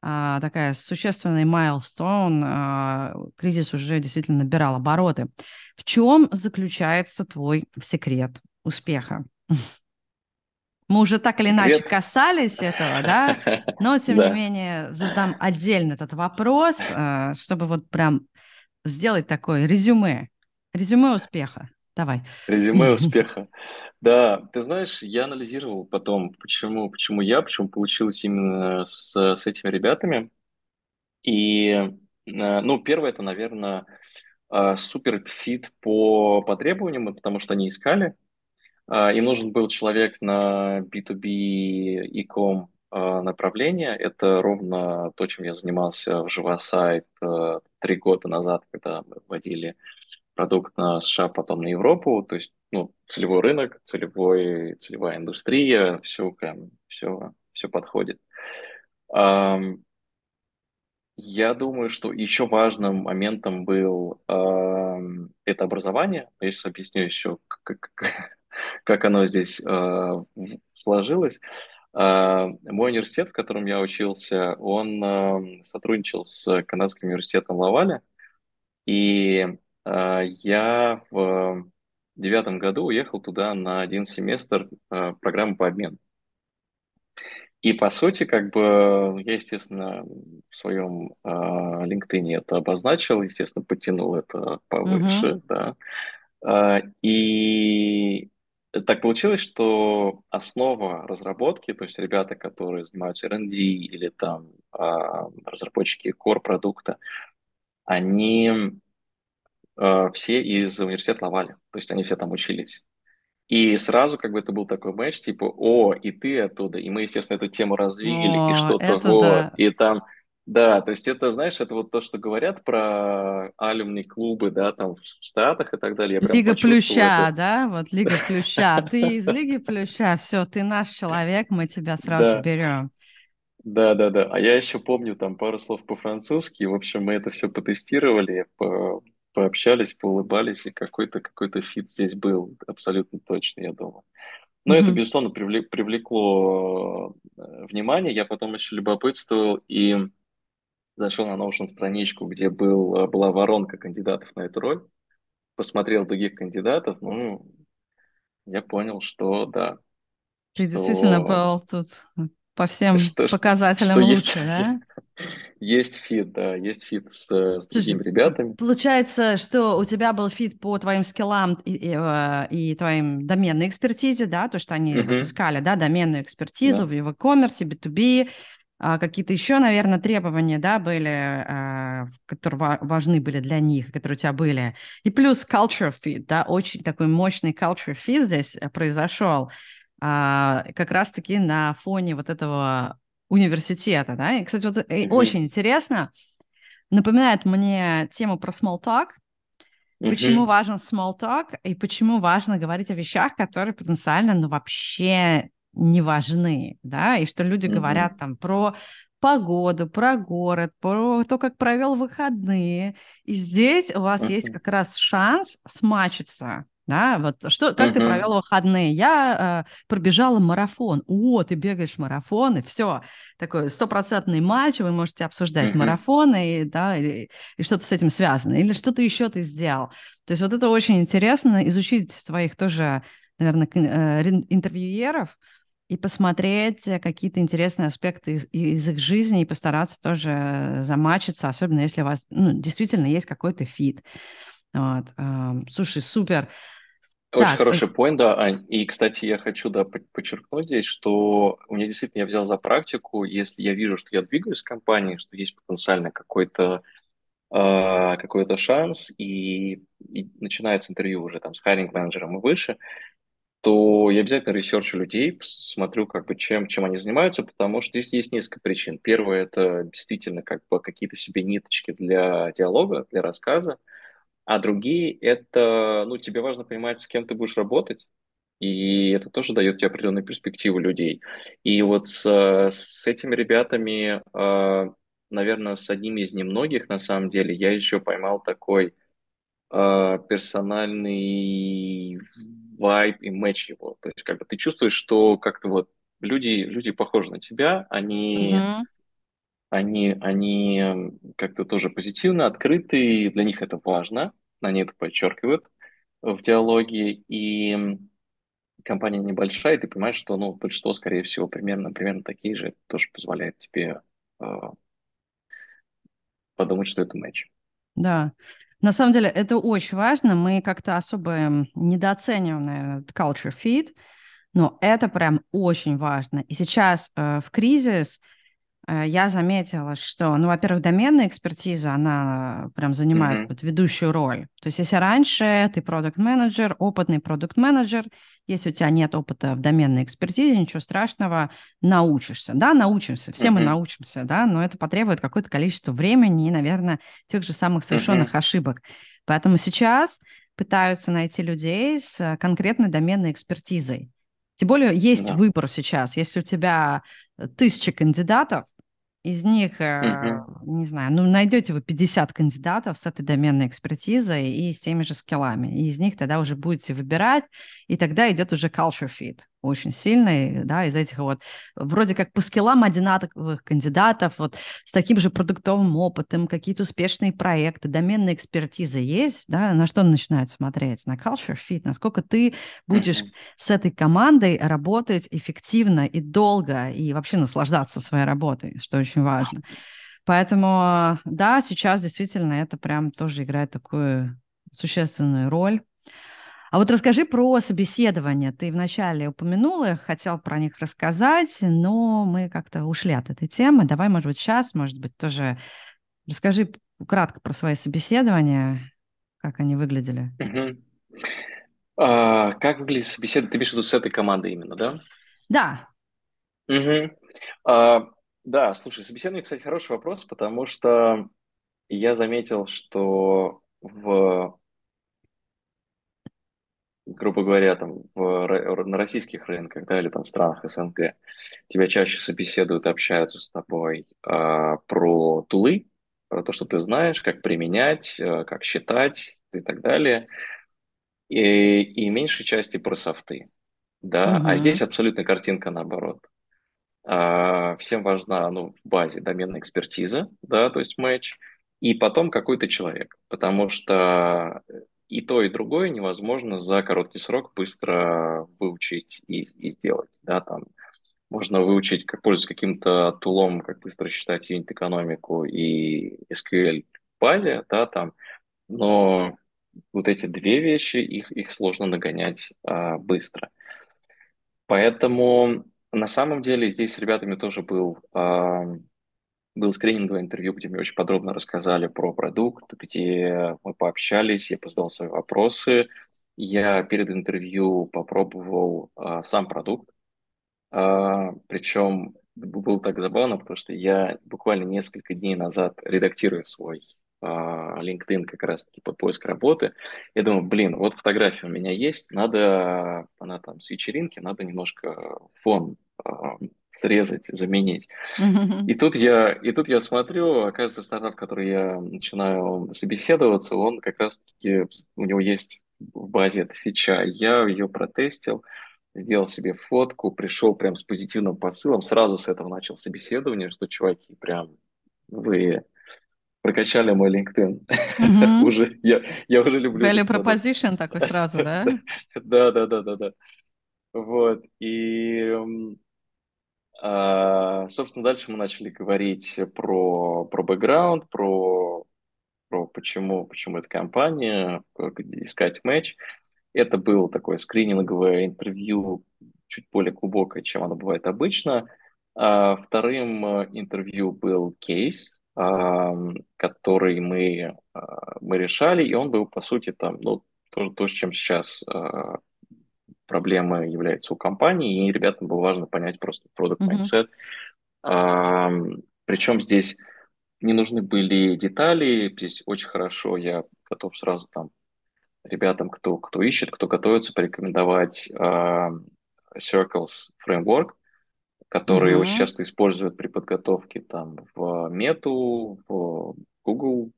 такая существенный майлстоун, кризис уже действительно набирал обороты. В чем заключается твой секрет успеха? Мы уже так или иначе касались этого, да? Но, тем не менее, задам отдельно этот вопрос, чтобы вот прям сделать такое резюме. Резюме успеха. Давай. Резюме успеха. Да, ты знаешь, я анализировал потом, почему, почему я, почему получилось именно с, с этими ребятами. И, ну, первое, это, наверное, суперфит по, по требованиям, потому что они искали. Им нужен был человек на би ту би e-com направление. Это ровно то, чем я занимался в Живосайт три года назад, когда мы вводили продукт на США, потом на Европу, то есть, ну, целевой рынок, целевой, целевая индустрия, все, прям, все, все подходит. Um, я думаю, что еще важным моментом был um, это образование. Я сейчас объясню еще, как, как оно здесь uh, сложилось. Uh, мой университет, в котором я учился, он uh, сотрудничал с канадским университетом Лаваля, и я в девятом году уехал туда на один семестр программы по обмену. И, по сути, как бы я, естественно, в своем LinkedIn это обозначил, естественно, подтянул это повыше, uh-huh. да. И так получилось, что основа разработки, то есть ребята, которые занимаются эр энд ди или там разработчики core-продукта, они... все из университета Лаваля, то есть они все там учились. И сразу как бы это был такой матч, типа, о, и ты оттуда, и мы, естественно, эту тему развили, о, и что-то, вот, да. и там, да, то есть это, знаешь, это вот то, что говорят про алюмни-клубы, да, там в Штатах и так далее. Я Лига Плюща, это. да, вот Лига Плюща, ты из Лиги Плюща, все, ты наш человек, мы тебя сразу берем. Да-да-да, а я еще помню там пару слов по-французски, в общем, мы это все потестировали, по... пообщались, поулыбались, и какой-то какой-то фит здесь был, абсолютно точно, я думаю. Но mm-hmm. это, безусловно, привлек, привлекло внимание. Я потом еще любопытствовал и зашел на Notion страничку, где был, была воронка кандидатов на эту роль, посмотрел других кандидатов, ну, я понял, что да. Ты что... действительно был тут по всем что, показателям что лучше, есть... да? Есть фит, да, есть фит с, с другими ребятами. Получается, что у тебя был фит по твоим скиллам и, и, и твоим доменной экспертизе, да, то, что они uh-huh. вот искали, да, доменную экспертизу yeah. в e-commerce, би ту би, какие-то еще, наверное, требования, да, были, которые важны были для них, которые у тебя были. И плюс culture fit, да, очень такой мощный culture fit здесь произошел как раз-таки на фоне вот этого... университета, да, и, кстати, вот mm-hmm. очень интересно, напоминает мне тему про small talk, mm-hmm. почему важен small talk и почему важно говорить о вещах, которые потенциально, ну, вообще не важны, да, и что люди mm-hmm. говорят там про погоду, про город, про то, как провел выходные, и здесь у вас mm-hmm. есть как раз шанс смачиться. Да, вот что, как uh-huh. ты провел выходные? Я э, пробежала марафон. О, ты бегаешь марафон, и все. Такой стопроцентный матч, вы можете обсуждать uh-huh. марафоны, и, да, и, и что-то с этим связано. Или что-то еще ты сделал. То есть вот это очень интересно, изучить своих тоже, наверное, интервьюеров и посмотреть какие-то интересные аспекты из, из их жизни и постараться тоже замачиться, особенно если у вас, ну, действительно есть какой-то фит. Вот. Слушай, супер. Очень так, хороший поинт, да, Ань. И, кстати, я хочу, да, подчеркнуть здесь, что у меня действительно, я взял за практику, если я вижу, что я двигаюсь в компании, что есть потенциально какой-то, э, какой-то шанс, и, и начинается интервью уже там с хайринг-менеджером и выше, то я обязательно ресерчу людей, смотрю, как бы, чем, чем они занимаются, потому что здесь есть несколько причин. Первое – это действительно как бы какие-то себе ниточки для диалога, для рассказа, а другие – это, ну, тебе важно понимать, с кем ты будешь работать, и это тоже дает тебе определенную перспективу людей. И вот с, с этими ребятами, наверное, с одним из немногих, на самом деле, я еще поймал такой персональный вайб и матч его. То есть как бы ты чувствуешь, что как-то вот люди, люди похожи на тебя, они, mm-hmm. они, они как-то тоже позитивно открыты, и для них это важно, они это подчеркивают в диалоге, и компания небольшая, и ты понимаешь, что, ну, большинство, скорее всего, примерно, примерно такие же, это тоже позволяет тебе э, подумать, что это матч. Да. На самом деле это очень важно, мы как-то особо недооцениваем, наверное, culture fit, но это прям очень важно. И сейчас э, в кризис э, я заметила, что, ну, во-первых, доменная экспертиза, она прям занимает mm-hmm. вот ведущую роль. То есть если раньше ты продакт-менеджер, опытный продакт-менеджер, если у тебя нет опыта в доменной экспертизе, ничего страшного, научишься. Да, научимся, все uh-huh. мы научимся, да, но это потребует какое-то количество времени и, наверное, тех же самых совершенных uh-huh. ошибок. Поэтому сейчас пытаются найти людей с конкретной доменной экспертизой. Тем более есть yeah. выбор сейчас. Если у тебя тысяча кандидатов, из них, uh-huh. не знаю, ну, найдете вы пятьдесят кандидатов с этой доменной экспертизой и с теми же скиллами. И из них тогда уже будете выбирать, и тогда идет уже culture fit очень сильный, да, из этих вот вроде как по скиллам одинаковых кандидатов, вот с таким же продуктовым опытом, какие-то успешные проекты, доменная экспертиза есть, да, на что начинают смотреть? На culture fit, насколько ты будешь uh-huh. с этой командой работать эффективно и долго, и вообще наслаждаться своей работой, что очень важно. Поэтому, да, сейчас действительно это прям тоже играет такую существенную роль. А вот расскажи про собеседование. Ты вначале упомянула, хотел про них рассказать, но мы как-то ушли от этой темы. Давай, может быть, сейчас, может быть, тоже расскажи кратко про свои собеседования, как они выглядели. Угу. А, как выглядели собеседования? Ты имеешь в виду с этой командой именно, да? Да. Угу. А, да, слушай, собеседование, кстати, хороший вопрос, потому что я заметил, что в... грубо говоря, там, в, на российских рынках, да, или там в странах СНГ, тебя чаще собеседуют, общаются с тобой э, про тулы, про то, что ты знаешь, как применять, э, как считать и так далее, и, и меньшей части про софты, да, угу. А здесь абсолютно картинка наоборот. Э, всем важна, ну, в базе доменная экспертиза, да, то есть матч, и потом какой-то человек, потому что и то, и другое невозможно за короткий срок быстро выучить и, и сделать. Да, там можно выучить, как пользоваться каким-то тулом, как быстро считать юнит-экономику и эс кью эль в базе, да, там, но вот эти две вещи, их, их сложно нагонять а, быстро. Поэтому на самом деле здесь с ребятами тоже был... А, Было скрининговое интервью, где мне очень подробно рассказали про продукт, где мы пообщались, я задал свои вопросы. Я перед интервью попробовал а, сам продукт. А, причем было так забавно, потому что я буквально несколько дней назад, редактируя свой а, LinkedIn как раз-таки под поиск работы, я думал, блин, вот фотография у меня есть, надо, она там с вечеринки, надо немножко фон а, срезать, заменить. Mm-hmm. И тут я, и тут я смотрю, оказывается, стартап, который я начинаю собеседоваться, он как раз-таки, у него есть в базе эта фича. Я ее протестил, сделал себе фотку, пришел прям с позитивным посылом, сразу с этого начал собеседование, что, чуваки, прям вы прокачали мой LinkedIn. Mm-hmm. уже, я, я уже люблю. Value proposition такой сразу, да? Да-да-да-да-да. Вот, и... Uh, собственно, дальше мы начали говорить про, про бэкграунд, про, про почему, почему эта компания, как искать матч. Это было такое скрининговое интервью, чуть более глубокое, чем оно бывает обычно. Uh, вторым интервью был кейс, uh, который мы, uh, мы решали, и он был, по сути, там, ну, то, то, с чем сейчас uh, проблемы являются у компании, и ребятам было важно понять просто продакт-майндсет. Mm-hmm. Причем здесь не нужны были детали, здесь очень хорошо, я готов сразу там ребятам, кто, кто ищет, кто готовится, порекомендовать uh, Circles Framework, который mm-hmm. очень часто используют при подготовке там в Мету, в Google,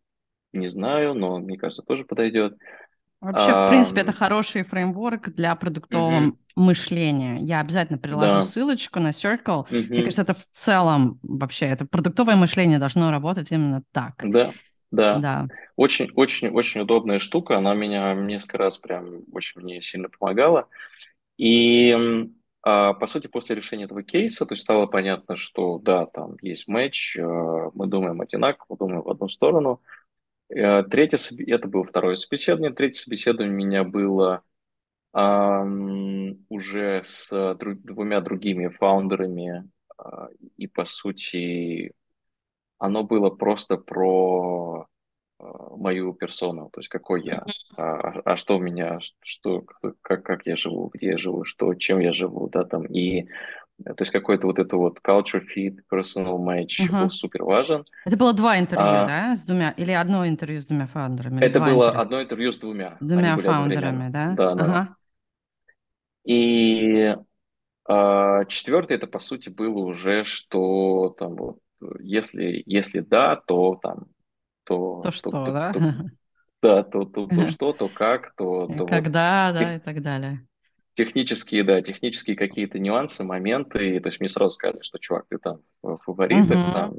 не знаю, но мне кажется, тоже подойдет. Вообще, а, в принципе, это хороший фреймворк для продуктового угу. мышления. Я обязательно приложу да. ссылочку на Circle. Угу. Мне кажется, это в целом вообще, это продуктовое мышление должно работать именно так. Да, да. да. Очень, очень, очень удобная штука. Она меня несколько раз прям очень мне сильно помогала. И, по сути, после решения этого кейса, то есть стало понятно, что да, там есть матч, мы думаем одинаково, думаем в одну сторону. Третье, это было второе собеседование. Третье собеседование у меня было эм, уже с друг, двумя другими фаундерами, э, и, по сути, оно было просто про э, мою персону, то есть какой я, а, а что у меня, что, как, как я живу, где я живу, что, чем я живу, да, там, и... То есть какой-то вот это вот culture fit, personal match угу. был супер важен. Это было два интервью, а, да, с двумя? Или одно интервью с двумя фаундерами? Это было интервью? Одно интервью с двумя. Двумя фаундерами, да? Да, ага. да. И а, четвертое, это, по сути, было уже, что там вот, если, если да, то там... То, то что, то, да? То, да, то, то, то что, то как, то... то когда, вот, да, и так далее. Технические, да, технические какие-то нюансы, моменты. И, то есть мне сразу сказали, что, чувак, ты там в фаворитах. Uh-huh. Там,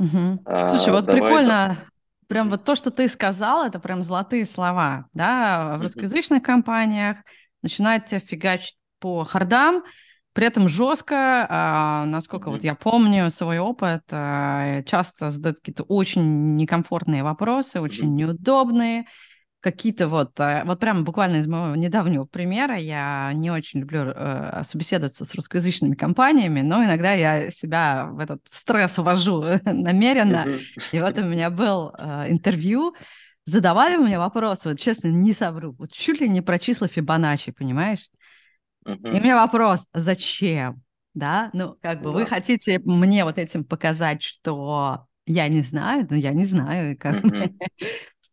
uh-huh. а, Слушай, вот прикольно, там... прям вот то, что ты сказал, это прям золотые слова, да, в uh-huh. русскоязычных компаниях начинают тебя фигачить по хардам, при этом жестко, а, насколько uh-huh. вот я помню свой опыт, а, часто задают какие-то очень некомфортные вопросы, очень uh-huh. неудобные. Какие-то вот, вот прям буквально из моего недавнего примера, я не очень люблю э, собеседоваться с русскоязычными компаниями, но иногда я себя в этот в стресс ввожу намеренно. Mm-hmm. И вот у меня был э, интервью, задавали мне вопросы, вот честно, не совру, вот чуть ли не про числа Фибоначчи, понимаешь? Mm-hmm. И у меня вопрос, зачем? Да, ну как бы yeah. вы хотите мне вот этим показать, что я не знаю, но я не знаю, как... Mm-hmm.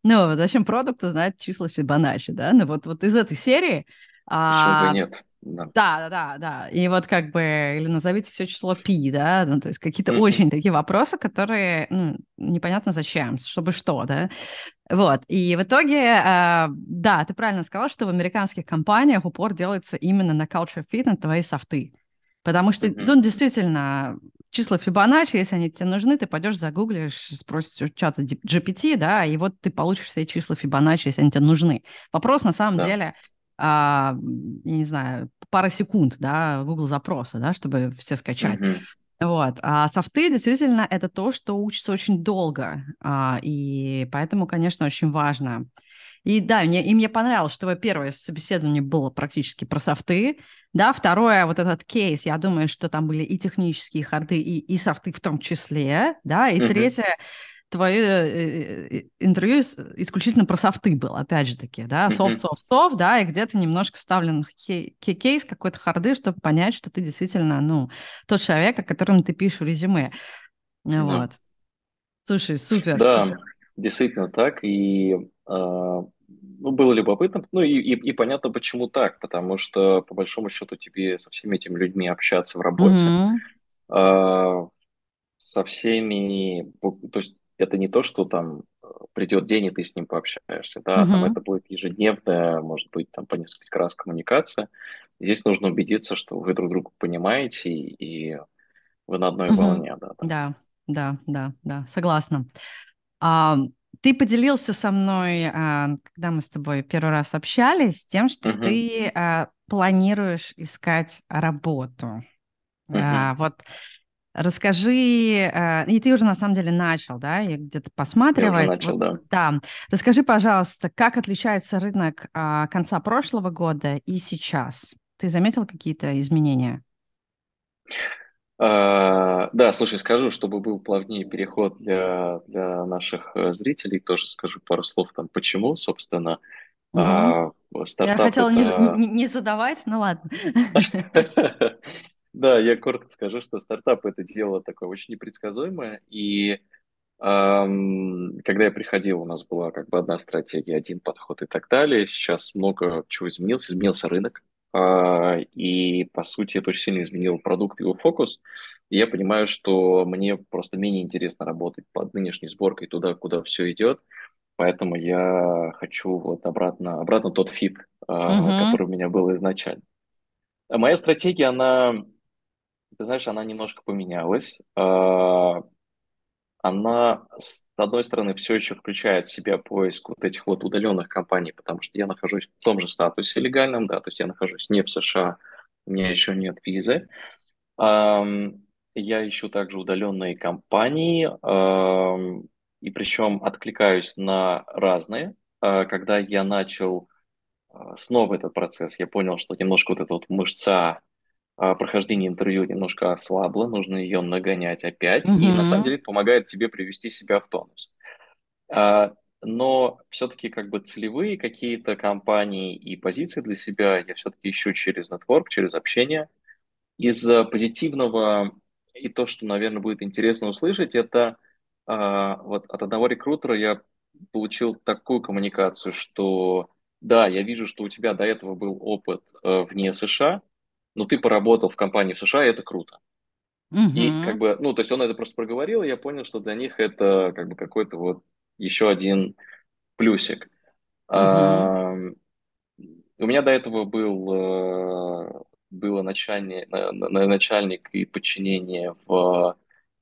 Ну, зачем продукту знать числа Фибоначчи, да? Ну, вот, вот из этой серии... Почему-то а... нет. Да. да, да, да. И вот как бы, или назовите все число пи, да? Ну, то есть какие-то mm-hmm. очень такие вопросы, которые, ну, непонятно зачем, чтобы что, да? Вот. И в итоге, а... да, ты правильно сказала, что в американских компаниях упор делается именно на culture fit, на твои софты. Потому что, mm-hmm. ну, действительно... Числа Фибоначчи, если они тебе нужны, ты пойдешь, загуглишь, спросишь у чата джи пи ти, да, и вот ты получишь все числа Фибоначчи, если они тебе нужны. Вопрос, на самом да. деле, а, я не знаю, пара секунд, да, Google запроса, да, чтобы все скачать. Mm-hmm. Вот. А софты, действительно, это то, что учится очень долго, а, и поэтому, конечно, очень важно. И да, мне, и мне понравилось, что твое первое собеседование было практически про софты, да, второе, вот этот кейс, я думаю, что там были и технические харды, и, и софты в том числе, да, и mm-hmm. третье, твое интервью исключительно про софты было, опять же таки, да, софт-софт-софт, mm-hmm. да, и где-то немножко вставлен кей- кейс какой-то харды, чтобы понять, что ты действительно, ну, тот человек, о котором ты пишешь в резюме, mm-hmm. вот. Слушай, супер, да, супер. Действительно так, и... Uh, ну, было любопытно, ну и, и, и понятно, почему так, потому что, по большому счету, тебе со всеми этими людьми общаться в работе, mm-hmm. uh, со всеми, то есть это не то, что там придет день, и ты с ним пообщаешься, да, mm-hmm. там это будет ежедневная, может быть, там по несколько раз коммуникация, здесь нужно убедиться, что вы друг друга понимаете, и вы на одной mm-hmm. волне, да, там. Да, да, да, да, согласна. Um... Ты поделился со мной, когда мы с тобой первый раз общались, тем, что uh-huh. ты планируешь искать работу. Uh-huh. Вот расскажи, и ты уже на самом деле начал, да, я где-то посматривать. Я уже начал, вот, да. да. Расскажи, пожалуйста, как отличается рынок конца прошлого года и сейчас? Ты заметил какие-то изменения? Uh, да, слушай, скажу, чтобы был плавнее переход для, для наших зрителей, тоже скажу пару слов там, почему, собственно, uh-huh. uh, Стартап я хотела это... не, не задавать, но ладно. Да, я коротко скажу, что стартап – это дело такое очень непредсказуемое. И эм, когда я приходил, у нас была как бы одна стратегия, один подход и так далее. Сейчас много чего изменилось. Изменился рынок. Э, и, по сути, это очень сильно изменило продукт, его фокус. И я понимаю, что мне просто менее интересно работать под нынешней сборкой туда, куда все идет. Поэтому я хочу вот обратно, обратно тот фит, uh-huh. который у меня был изначально. Моя стратегия, она, ты знаешь, она немножко поменялась. Она, с одной стороны, все еще включает в себя поиск вот этих вот удаленных компаний, потому что я нахожусь в том же статусе легальном, да, то есть я нахожусь не в США, у меня еще нет визы. Я ищу также удаленные компании, и причем откликаюсь на разные. Когда я начал снова этот процесс, я понял, что немножко вот эта вот мышца прохождения интервью немножко ослабла, нужно ее нагонять опять, mm-hmm. и на самом деле помогает тебе привести себя в тонус. Но все-таки как бы целевые какие-то компании и позиции для себя я все-таки ищу через нетворк, через общение. Из позитивного и то, что, наверное, будет интересно услышать, это Uh, вот от одного рекрутера я получил такую коммуникацию, что да, я вижу, что у тебя до этого был опыт uh, вне США, но ты поработал в компании в США, и это круто. Uh-huh. И как бы, ну, то есть он это просто проговорил, и я понял, что для них это как бы какой-то вот еще один плюсик. Uh-huh. Uh, у меня до этого был, uh, было начальник, начальник и подчинение в,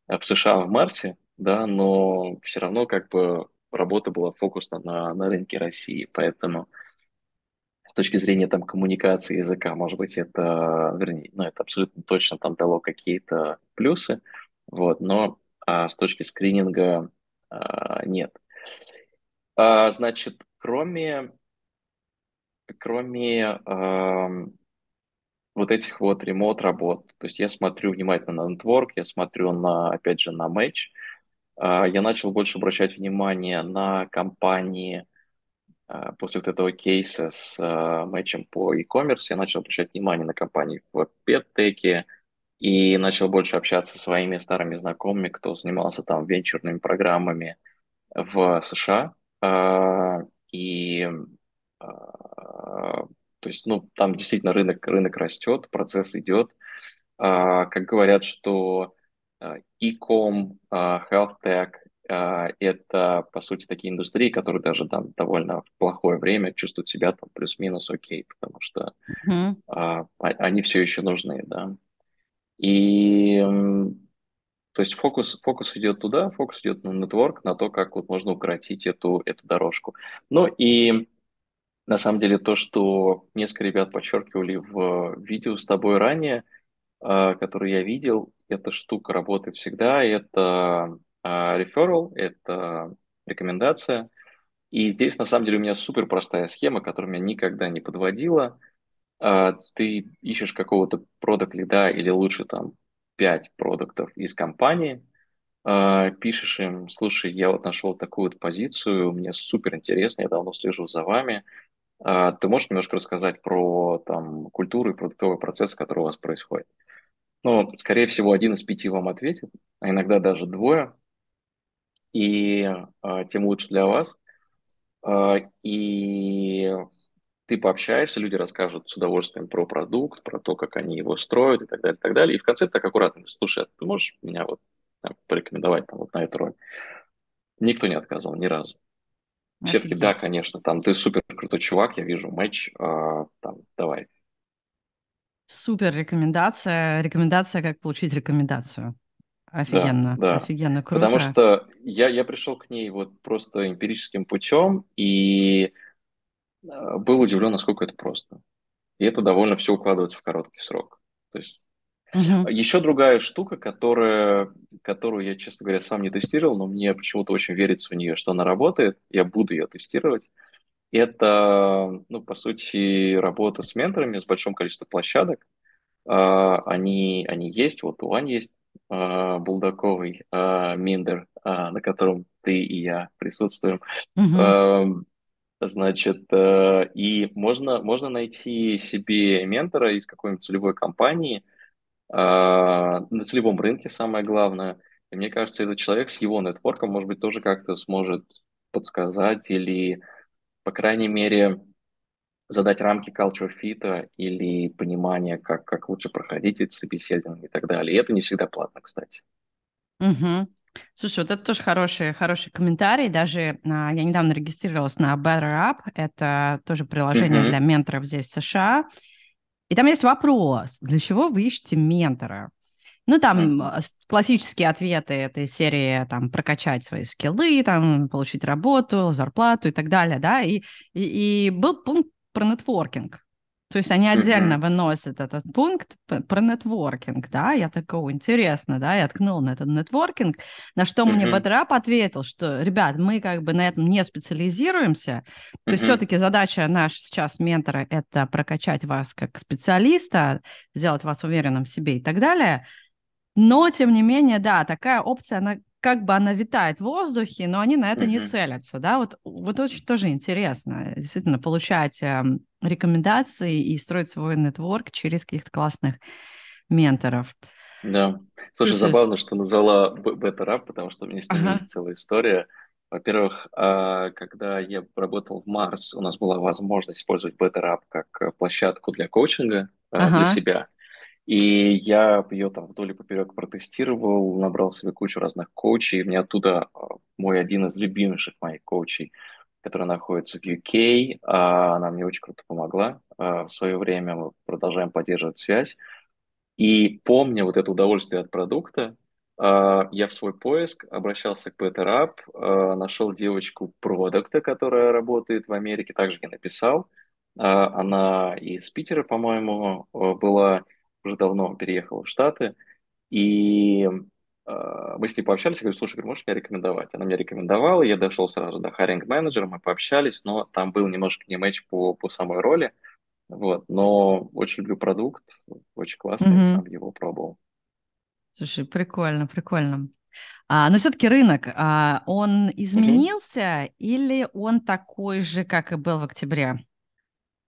в США, в Марсе. Да, но все равно как бы работа была фокусна на, на рынке России, поэтому с точки зрения там коммуникации языка, может быть, это, вернее, ну, это абсолютно точно там дало какие-то плюсы, вот, но а, с точки скрининга а, нет. А, значит, кроме, кроме а, вот этих вот ремоут-работ, то есть я смотрю внимательно на нетворк, я смотрю на, опять же, на матч. Я начал больше обращать внимание на компании после вот этого кейса с матчем по e-commerce. Я начал обращать внимание на компании в PetTech и начал больше общаться со своими старыми знакомыми, кто занимался там венчурными программами в США. И то есть, ну, там действительно рынок, рынок растет, процесс идет. Как говорят, что e-com, health tech – это, по сути, такие индустрии, которые даже там довольно в плохое время чувствуют себя там плюс-минус окей, потому что mm-hmm. а, они все еще нужны, да. И, то есть, фокус, фокус идет туда, фокус идет на нетворк, на то, как вот можно укоротить эту, эту дорожку. Ну и, на самом деле, то, что несколько ребят подчеркивали в видео с тобой ранее, который я видел, эта штука работает всегда, это реферал, это рекомендация. И здесь, на самом деле, у меня супер простая схема, которая меня никогда не подводила. Ты ищешь какого-то продакт-лида или лучше там пять продуктов из компании, пишешь им: слушай, я вот нашел такую вот позицию, мне супер интересно, я давно слежу за вами. Ты можешь немножко рассказать про там культуру и продуктовый процесс, который у вас происходит? Ну, скорее всего, один из пяти вам ответит, а иногда даже двое, и а, тем лучше для вас. А, и ты пообщаешься, люди расскажут с удовольствием про продукт, про то, как они его строят и так далее, и так далее. И в конце так аккуратно: слушай, а ты можешь меня вот там порекомендовать там, вот на эту роль? Никто не отказал ни разу. Все таки, да, конечно, там ты супер крутой чувак, я вижу матч, а, там, давай. Супер рекомендация, рекомендация, как получить рекомендацию. Офигенно, да, да. Офигенно круто. Потому что я, я пришел к ней вот просто эмпирическим путем и был удивлен, насколько это просто. И это довольно все укладывается в короткий срок. То есть угу. еще другая штука, которая, которую я, честно говоря, сам не тестировал, но мне почему-то очень верится в нее, что она работает, я буду ее тестировать. Это, ну, по сути, работа с менторами, с большим количеством площадок. Они, они есть, вот у Ани есть Булдаковый ментор, на котором ты и я присутствуем. Угу. Значит, и можно, можно найти себе ментора из какой-нибудь целевой компании на целевом рынке, самое главное. И мне кажется, этот человек с его нетворком, может быть, тоже как-то сможет подсказать или, по крайней мере, задать рамки culture fit или понимание, как, как лучше проходить эти собеседования и так далее. И это не всегда платно, кстати. Угу. Слушай, вот это тоже хороший, хороший комментарий. Даже а, я недавно регистрировалась на BetterUp. Это тоже приложение mm-hmm. для менторов здесь, в США. И там есть вопрос, для чего вы ищете ментора? Ну, там mm-hmm. классические ответы этой серии, там, прокачать свои скиллы, там, получить работу, зарплату и так далее, да. И, и, и был пункт про нетворкинг. То есть они отдельно mm-hmm. выносят этот пункт про нетворкинг, да, я такого, интересно, да, я ткнул на этот нетворкинг, на что mm-hmm. мне BetterUp ответил, что, ребят, мы как бы на этом не специализируемся, mm-hmm. то есть все-таки задача наша сейчас ментора – это прокачать вас как специалиста, сделать вас уверенным в себе и так далее, но, тем не менее, да, такая опция, она как бы она витает в воздухе, но они на это mm-hmm. не целятся, да, вот, вот очень тоже интересно, действительно, получать э, рекомендации и строить свой нетворк через каких-то классных менторов. Да, слушай, Слушай забавно, что назвала BetterUp, потому что у меня с ним ага. есть целая история. Во-первых, когда я работал в Марс, у нас была возможность использовать BetterUp как площадку для коучинга ага. для себя. И я ее там вдоль и поперек протестировал, набрал себе кучу разных коучей. И мне оттуда мой один из любимейших моих коучей, который находится в ю кей, она мне очень круто помогла в свое время. Мы продолжаем поддерживать связь. И помня вот это удовольствие от продукта, я в свой поиск обращался к BetterUp, нашел девочку продукта, которая работает в Америке, также ей написал. Она из Питера, по-моему, была... уже давно переехала в Штаты, и э, мы с ней пообщались, я говорю, слушай, говорю, можешь меня рекомендовать? Она меня рекомендовала, я дошел сразу до хайринг-менеджера, мы пообщались, но там был немножко не матч по, по самой роли, вот, но очень люблю продукт, очень классный, mm-hmm. сам его пробовал. Слушай, прикольно, прикольно. А, но все-таки рынок, а, он изменился mm-hmm. или он такой же, как и был в октябре?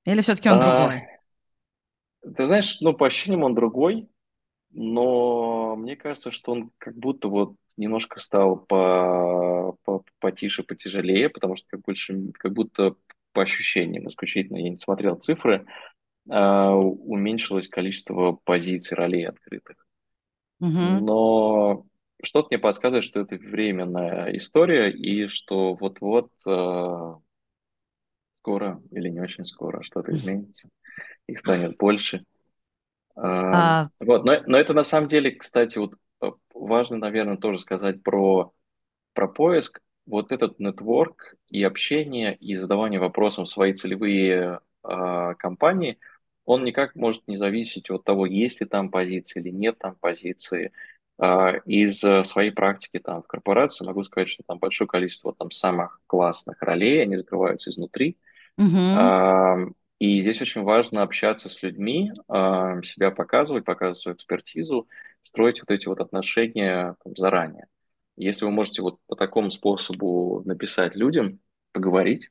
Или все-таки он а... другой? Ты знаешь, ну, по ощущениям он другой, но мне кажется, что он как будто вот немножко стал по, по, потише, потяжелее, потому что как, больше, как будто по ощущениям, исключительно, я не смотрел цифры, э, уменьшилось количество позиций, ролей открытых. Mm-hmm. Но что-то мне подсказывает, что это временная история, и что вот-вот... Э, скоро или не очень скоро что-то изменится, их станет больше. А... Вот, но, но это на самом деле, кстати, вот важно, наверное, тоже сказать про, про поиск. Вот этот нетворк и общение, и задавание вопросов в свои целевые а, компании, он никак может не зависеть от того, есть ли там позиции или нет там позиции. А, из своей практики там в корпорации могу сказать, что там большое количество там самых классных ролей, они закрываются изнутри. Uh-huh. И здесь очень важно общаться с людьми, себя показывать, показывать свою экспертизу, строить вот эти вот отношения там, заранее. Если вы можете вот по такому способу написать людям, поговорить,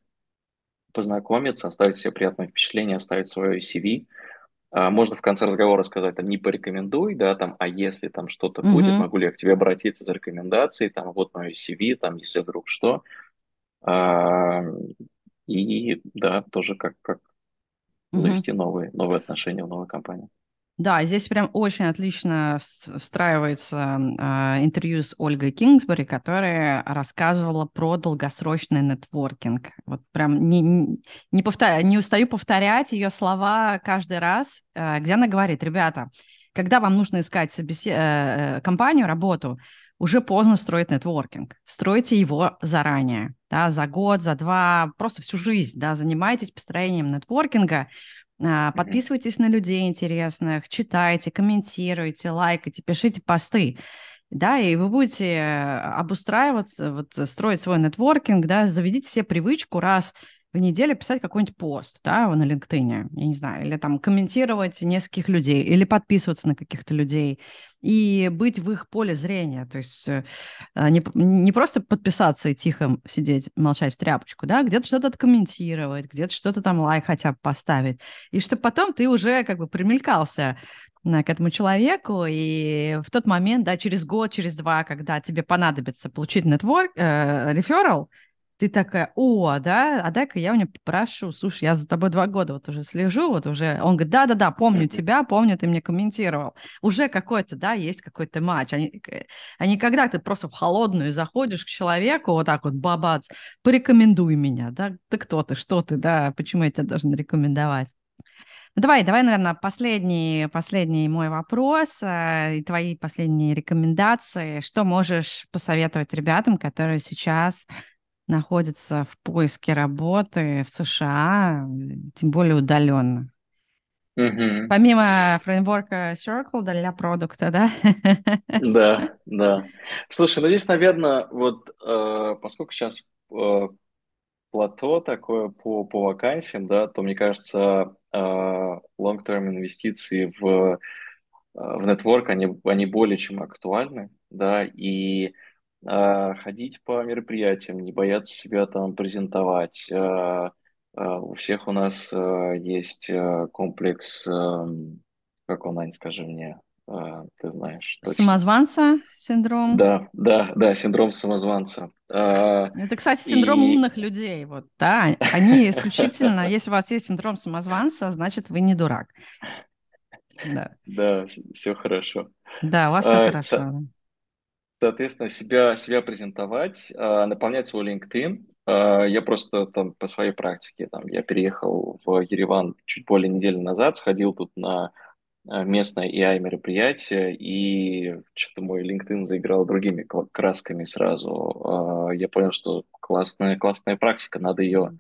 познакомиться, оставить себе приятное впечатление, оставить свое си ви, можно в конце разговора сказать, там, не порекомендуй, да, там, а если там что-то uh-huh. будет, могу ли я к тебе обратиться за рекомендацией, там, вот мое си ви, там, если вдруг что. И да, тоже как, как завести угу. новые, новые отношения в новой компании. Да, здесь прям очень отлично встраивается э, интервью с Ольгой Кингсбери, которая рассказывала про долгосрочный нетворкинг. Вот прям не, не, не, повтор... не устаю повторять ее слова каждый раз, э, где она говорит, ребята, когда вам нужно искать собес... э, компанию, работу, уже поздно строить нетворкинг. Стройте его заранее, да, за год, за два, просто всю жизнь, да, занимайтесь построением нетворкинга, подписывайтесь mm-hmm. на людей интересных, читайте, комментируйте, лайкайте, пишите посты, да, и вы будете обустраиваться, вот, строить свой нетворкинг, да, заведите себе привычку раз в неделю писать какой-нибудь пост, да, на LinkedIn, я не знаю, или там комментировать нескольких людей, или подписываться на каких-то людей, и быть в их поле зрения, то есть не, не просто подписаться и тихо сидеть, молчать в тряпочку, да, где-то что-то откомментировать, где-то что-то там лайк хотя бы поставить, и чтобы потом ты уже как бы примелькался к этому человеку, и в тот момент, да, через год, через два, когда тебе понадобится получить нетворк, э, реферал, ты такая: о, да, а дай-ка я у него попрошу, слушай, я за тобой два года вот уже слежу, вот уже, он говорит, да-да-да, помню тебя, помню, ты мне комментировал. Уже какой-то, да, есть какой-то матч. А не, а не когда ты просто в холодную заходишь к человеку, вот так вот, бабац, порекомендуй меня, да, ты кто ты, что ты, да, почему я тебя должен рекомендовать. Ну, давай, давай, наверное, последний, последний мой вопрос э, и твои последние рекомендации. Что можешь посоветовать ребятам, которые сейчас находятся в поиске работы в США, тем более удаленно? Mm-hmm. Помимо фреймворка Circle для продукта, да? Да, да. Слушай, ну здесь, наверное, вот э, поскольку сейчас э, плато такое по, по вакансиям, да, то, мне кажется, э, long-term инвестиции в, в нетворк, они, они более чем актуальны, да, и ходить по мероприятиям, не бояться себя там презентовать. У всех у нас есть комплекс, как онлайн, скажи мне, ты знаешь. Точно. Самозванца синдром. Да, да, да, синдром самозванца. Это, кстати, синдром и... умных людей. Вот, да, они исключительно, если у вас есть синдром самозванца, значит, вы не дурак. Да, все хорошо. Да, у вас все хорошо. Соответственно, себя, себя презентовать, наполнять свой LinkedIn. Я просто там по своей практике, там, я переехал в Ереван чуть более недели назад, сходил тут на местное эй ай-мероприятие, и что-то мой LinkedIn заиграл другими красками сразу. Я понял, что классная, классная практика, надо ее,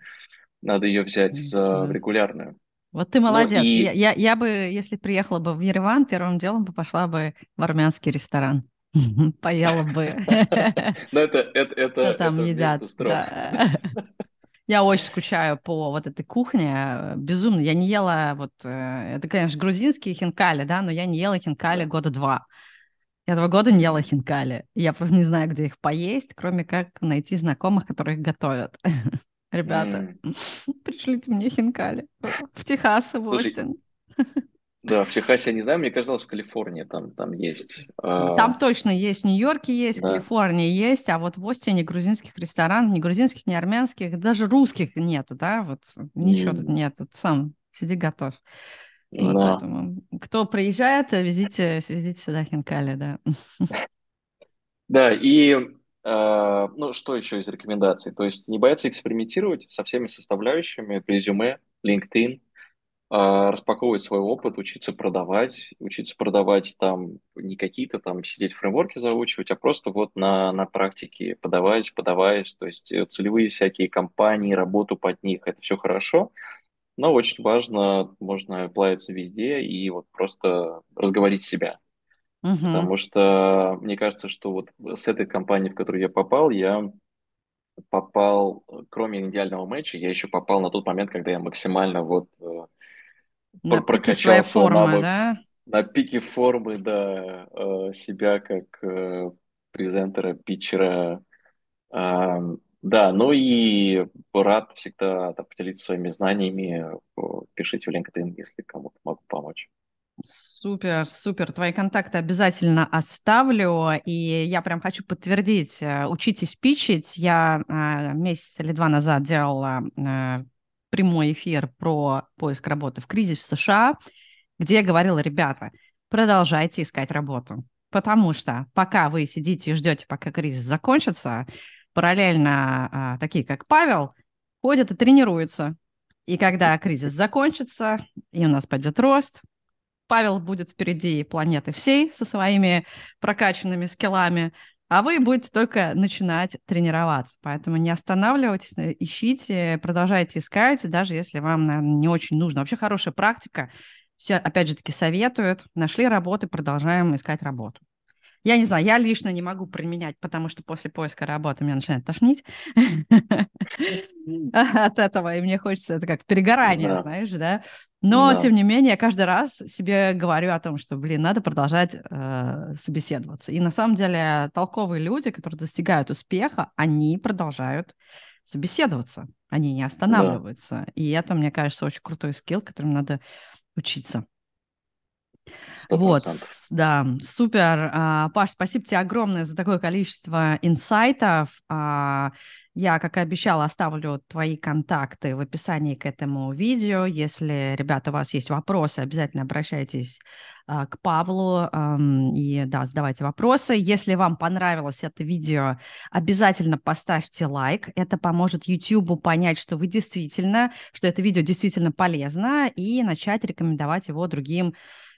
надо ее взять за регулярную. Вот ты молодец. Ну, и... я, я, я бы, если приехала бы в Ереван, первым делом бы пошла бы в армянский ресторан. Поела бы. Но это, это, это, это там едят. Да. Я очень скучаю по вот этой кухне. Безумно. Я не ела вот... Это, конечно, грузинские хинкали, да, но я не ела хинкали года два. Я два года не ела хинкали. Я просто не знаю, где их поесть, кроме как найти знакомых, которые их готовят. Ребята, mm. пришлите мне хинкали. В Техас и в Остин. Да, в Техасе я не знаю, мне казалось, в Калифорнии там, там есть. Там точно есть, в Нью-Йорке есть, да. В Калифорнии есть, а вот в Остине грузинских ресторанов, ни грузинских, ни армянских, даже русских нету, да, вот ничего mm. тут нету, сам сиди готовь. Вот да. Поэтому, кто приезжает, везите, везите сюда хинкали, да. Да, и э, ну что еще из рекомендаций? То есть не бояться экспериментировать со всеми составляющими, резюме, LinkedIn, распаковывать свой опыт, учиться продавать, учиться продавать там не какие-то там сидеть в фреймворке заучивать, а просто вот на, на практике подавать, подавать, то есть целевые всякие компании, работу под них, это все хорошо, но очень важно, можно плавиться везде и вот просто разговорить себя. Uh-huh. Потому что мне кажется, что вот с этой компанией, в которую я попал, я попал, кроме идеального матча, я еще попал на тот момент, когда я максимально вот на прокачал свой навык, да? На пике формы, да, себя как презентера, питчера, да, ну и рад всегда да, поделиться своими знаниями, пишите в LinkedIn, если кому-то могу помочь. Супер, супер. Твои контакты обязательно оставлю. И я прям хочу подтвердить, учитесь питчить. Я месяц или два назад делала прямой эфир про поиск работы в кризис в США, где я говорила, ребята, продолжайте искать работу, потому что пока вы сидите и ждете, пока кризис закончится, параллельно такие, как Павел, ходят и тренируются. И когда кризис закончится, и у нас пойдет рост, Павел будет впереди планеты всей со своими прокачанными скиллами, а вы будете только начинать тренироваться. Поэтому не останавливайтесь, ищите, продолжайте искать, даже если вам, наверное, не очень нужно. Вообще хорошая практика. Все, опять же таки, советуют. Нашли работу, продолжаем искать работу. Я не знаю, я лично не могу применять, потому что после поиска работы меня начинает тошнить. от этого, и мне хочется, это как перегорание, да. знаешь, да. Но, да. тем не менее, я каждый раз себе говорю о том, что, блин, надо продолжать э, собеседоваться. И на самом деле толковые люди, которые достигают успеха, они продолжают собеседоваться, они не останавливаются. Да. И это, мне кажется, очень крутой скилл, которым надо учиться. сто процентов. Вот, да, супер. Паш, спасибо тебе огромное за такое количество инсайтов. Я, как и обещала, оставлю твои контакты в описании к этому видео. Если, ребята, у вас есть вопросы, обязательно обращайтесь к Павлу и, да, задавайте вопросы. Если вам понравилось это видео, обязательно поставьте лайк. Это поможет YouTube понять, что вы действительно, что это видео действительно полезно, и начать рекомендовать его другим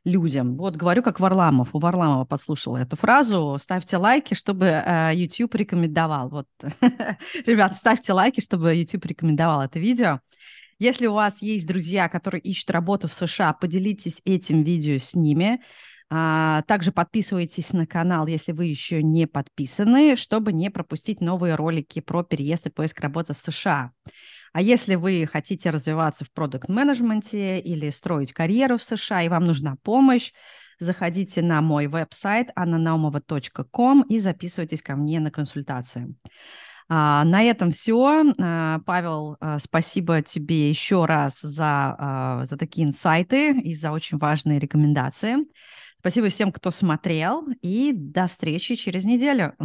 людям. Вот говорю, как Варламов. У Варламова подслушала эту фразу. Ставьте лайки, чтобы э, YouTube рекомендовал. Вот, ребят, ставьте лайки, чтобы YouTube рекомендовал это видео. Если у вас есть друзья, которые ищут работу в США, поделитесь этим видео с ними. А, также подписывайтесь на канал, если вы еще не подписаны, чтобы не пропустить новые ролики про переезд и поиск работы в США. А если вы хотите развиваться в продакт-менеджменте или строить карьеру в США, и вам нужна помощь, заходите на мой веб-сайт анна наумова точка ком и записывайтесь ко мне на консультации. А, на этом все. А, Павел, а, спасибо тебе еще раз за, а, за такие инсайты и за очень важные рекомендации. Спасибо всем, кто смотрел, и до встречи через неделю.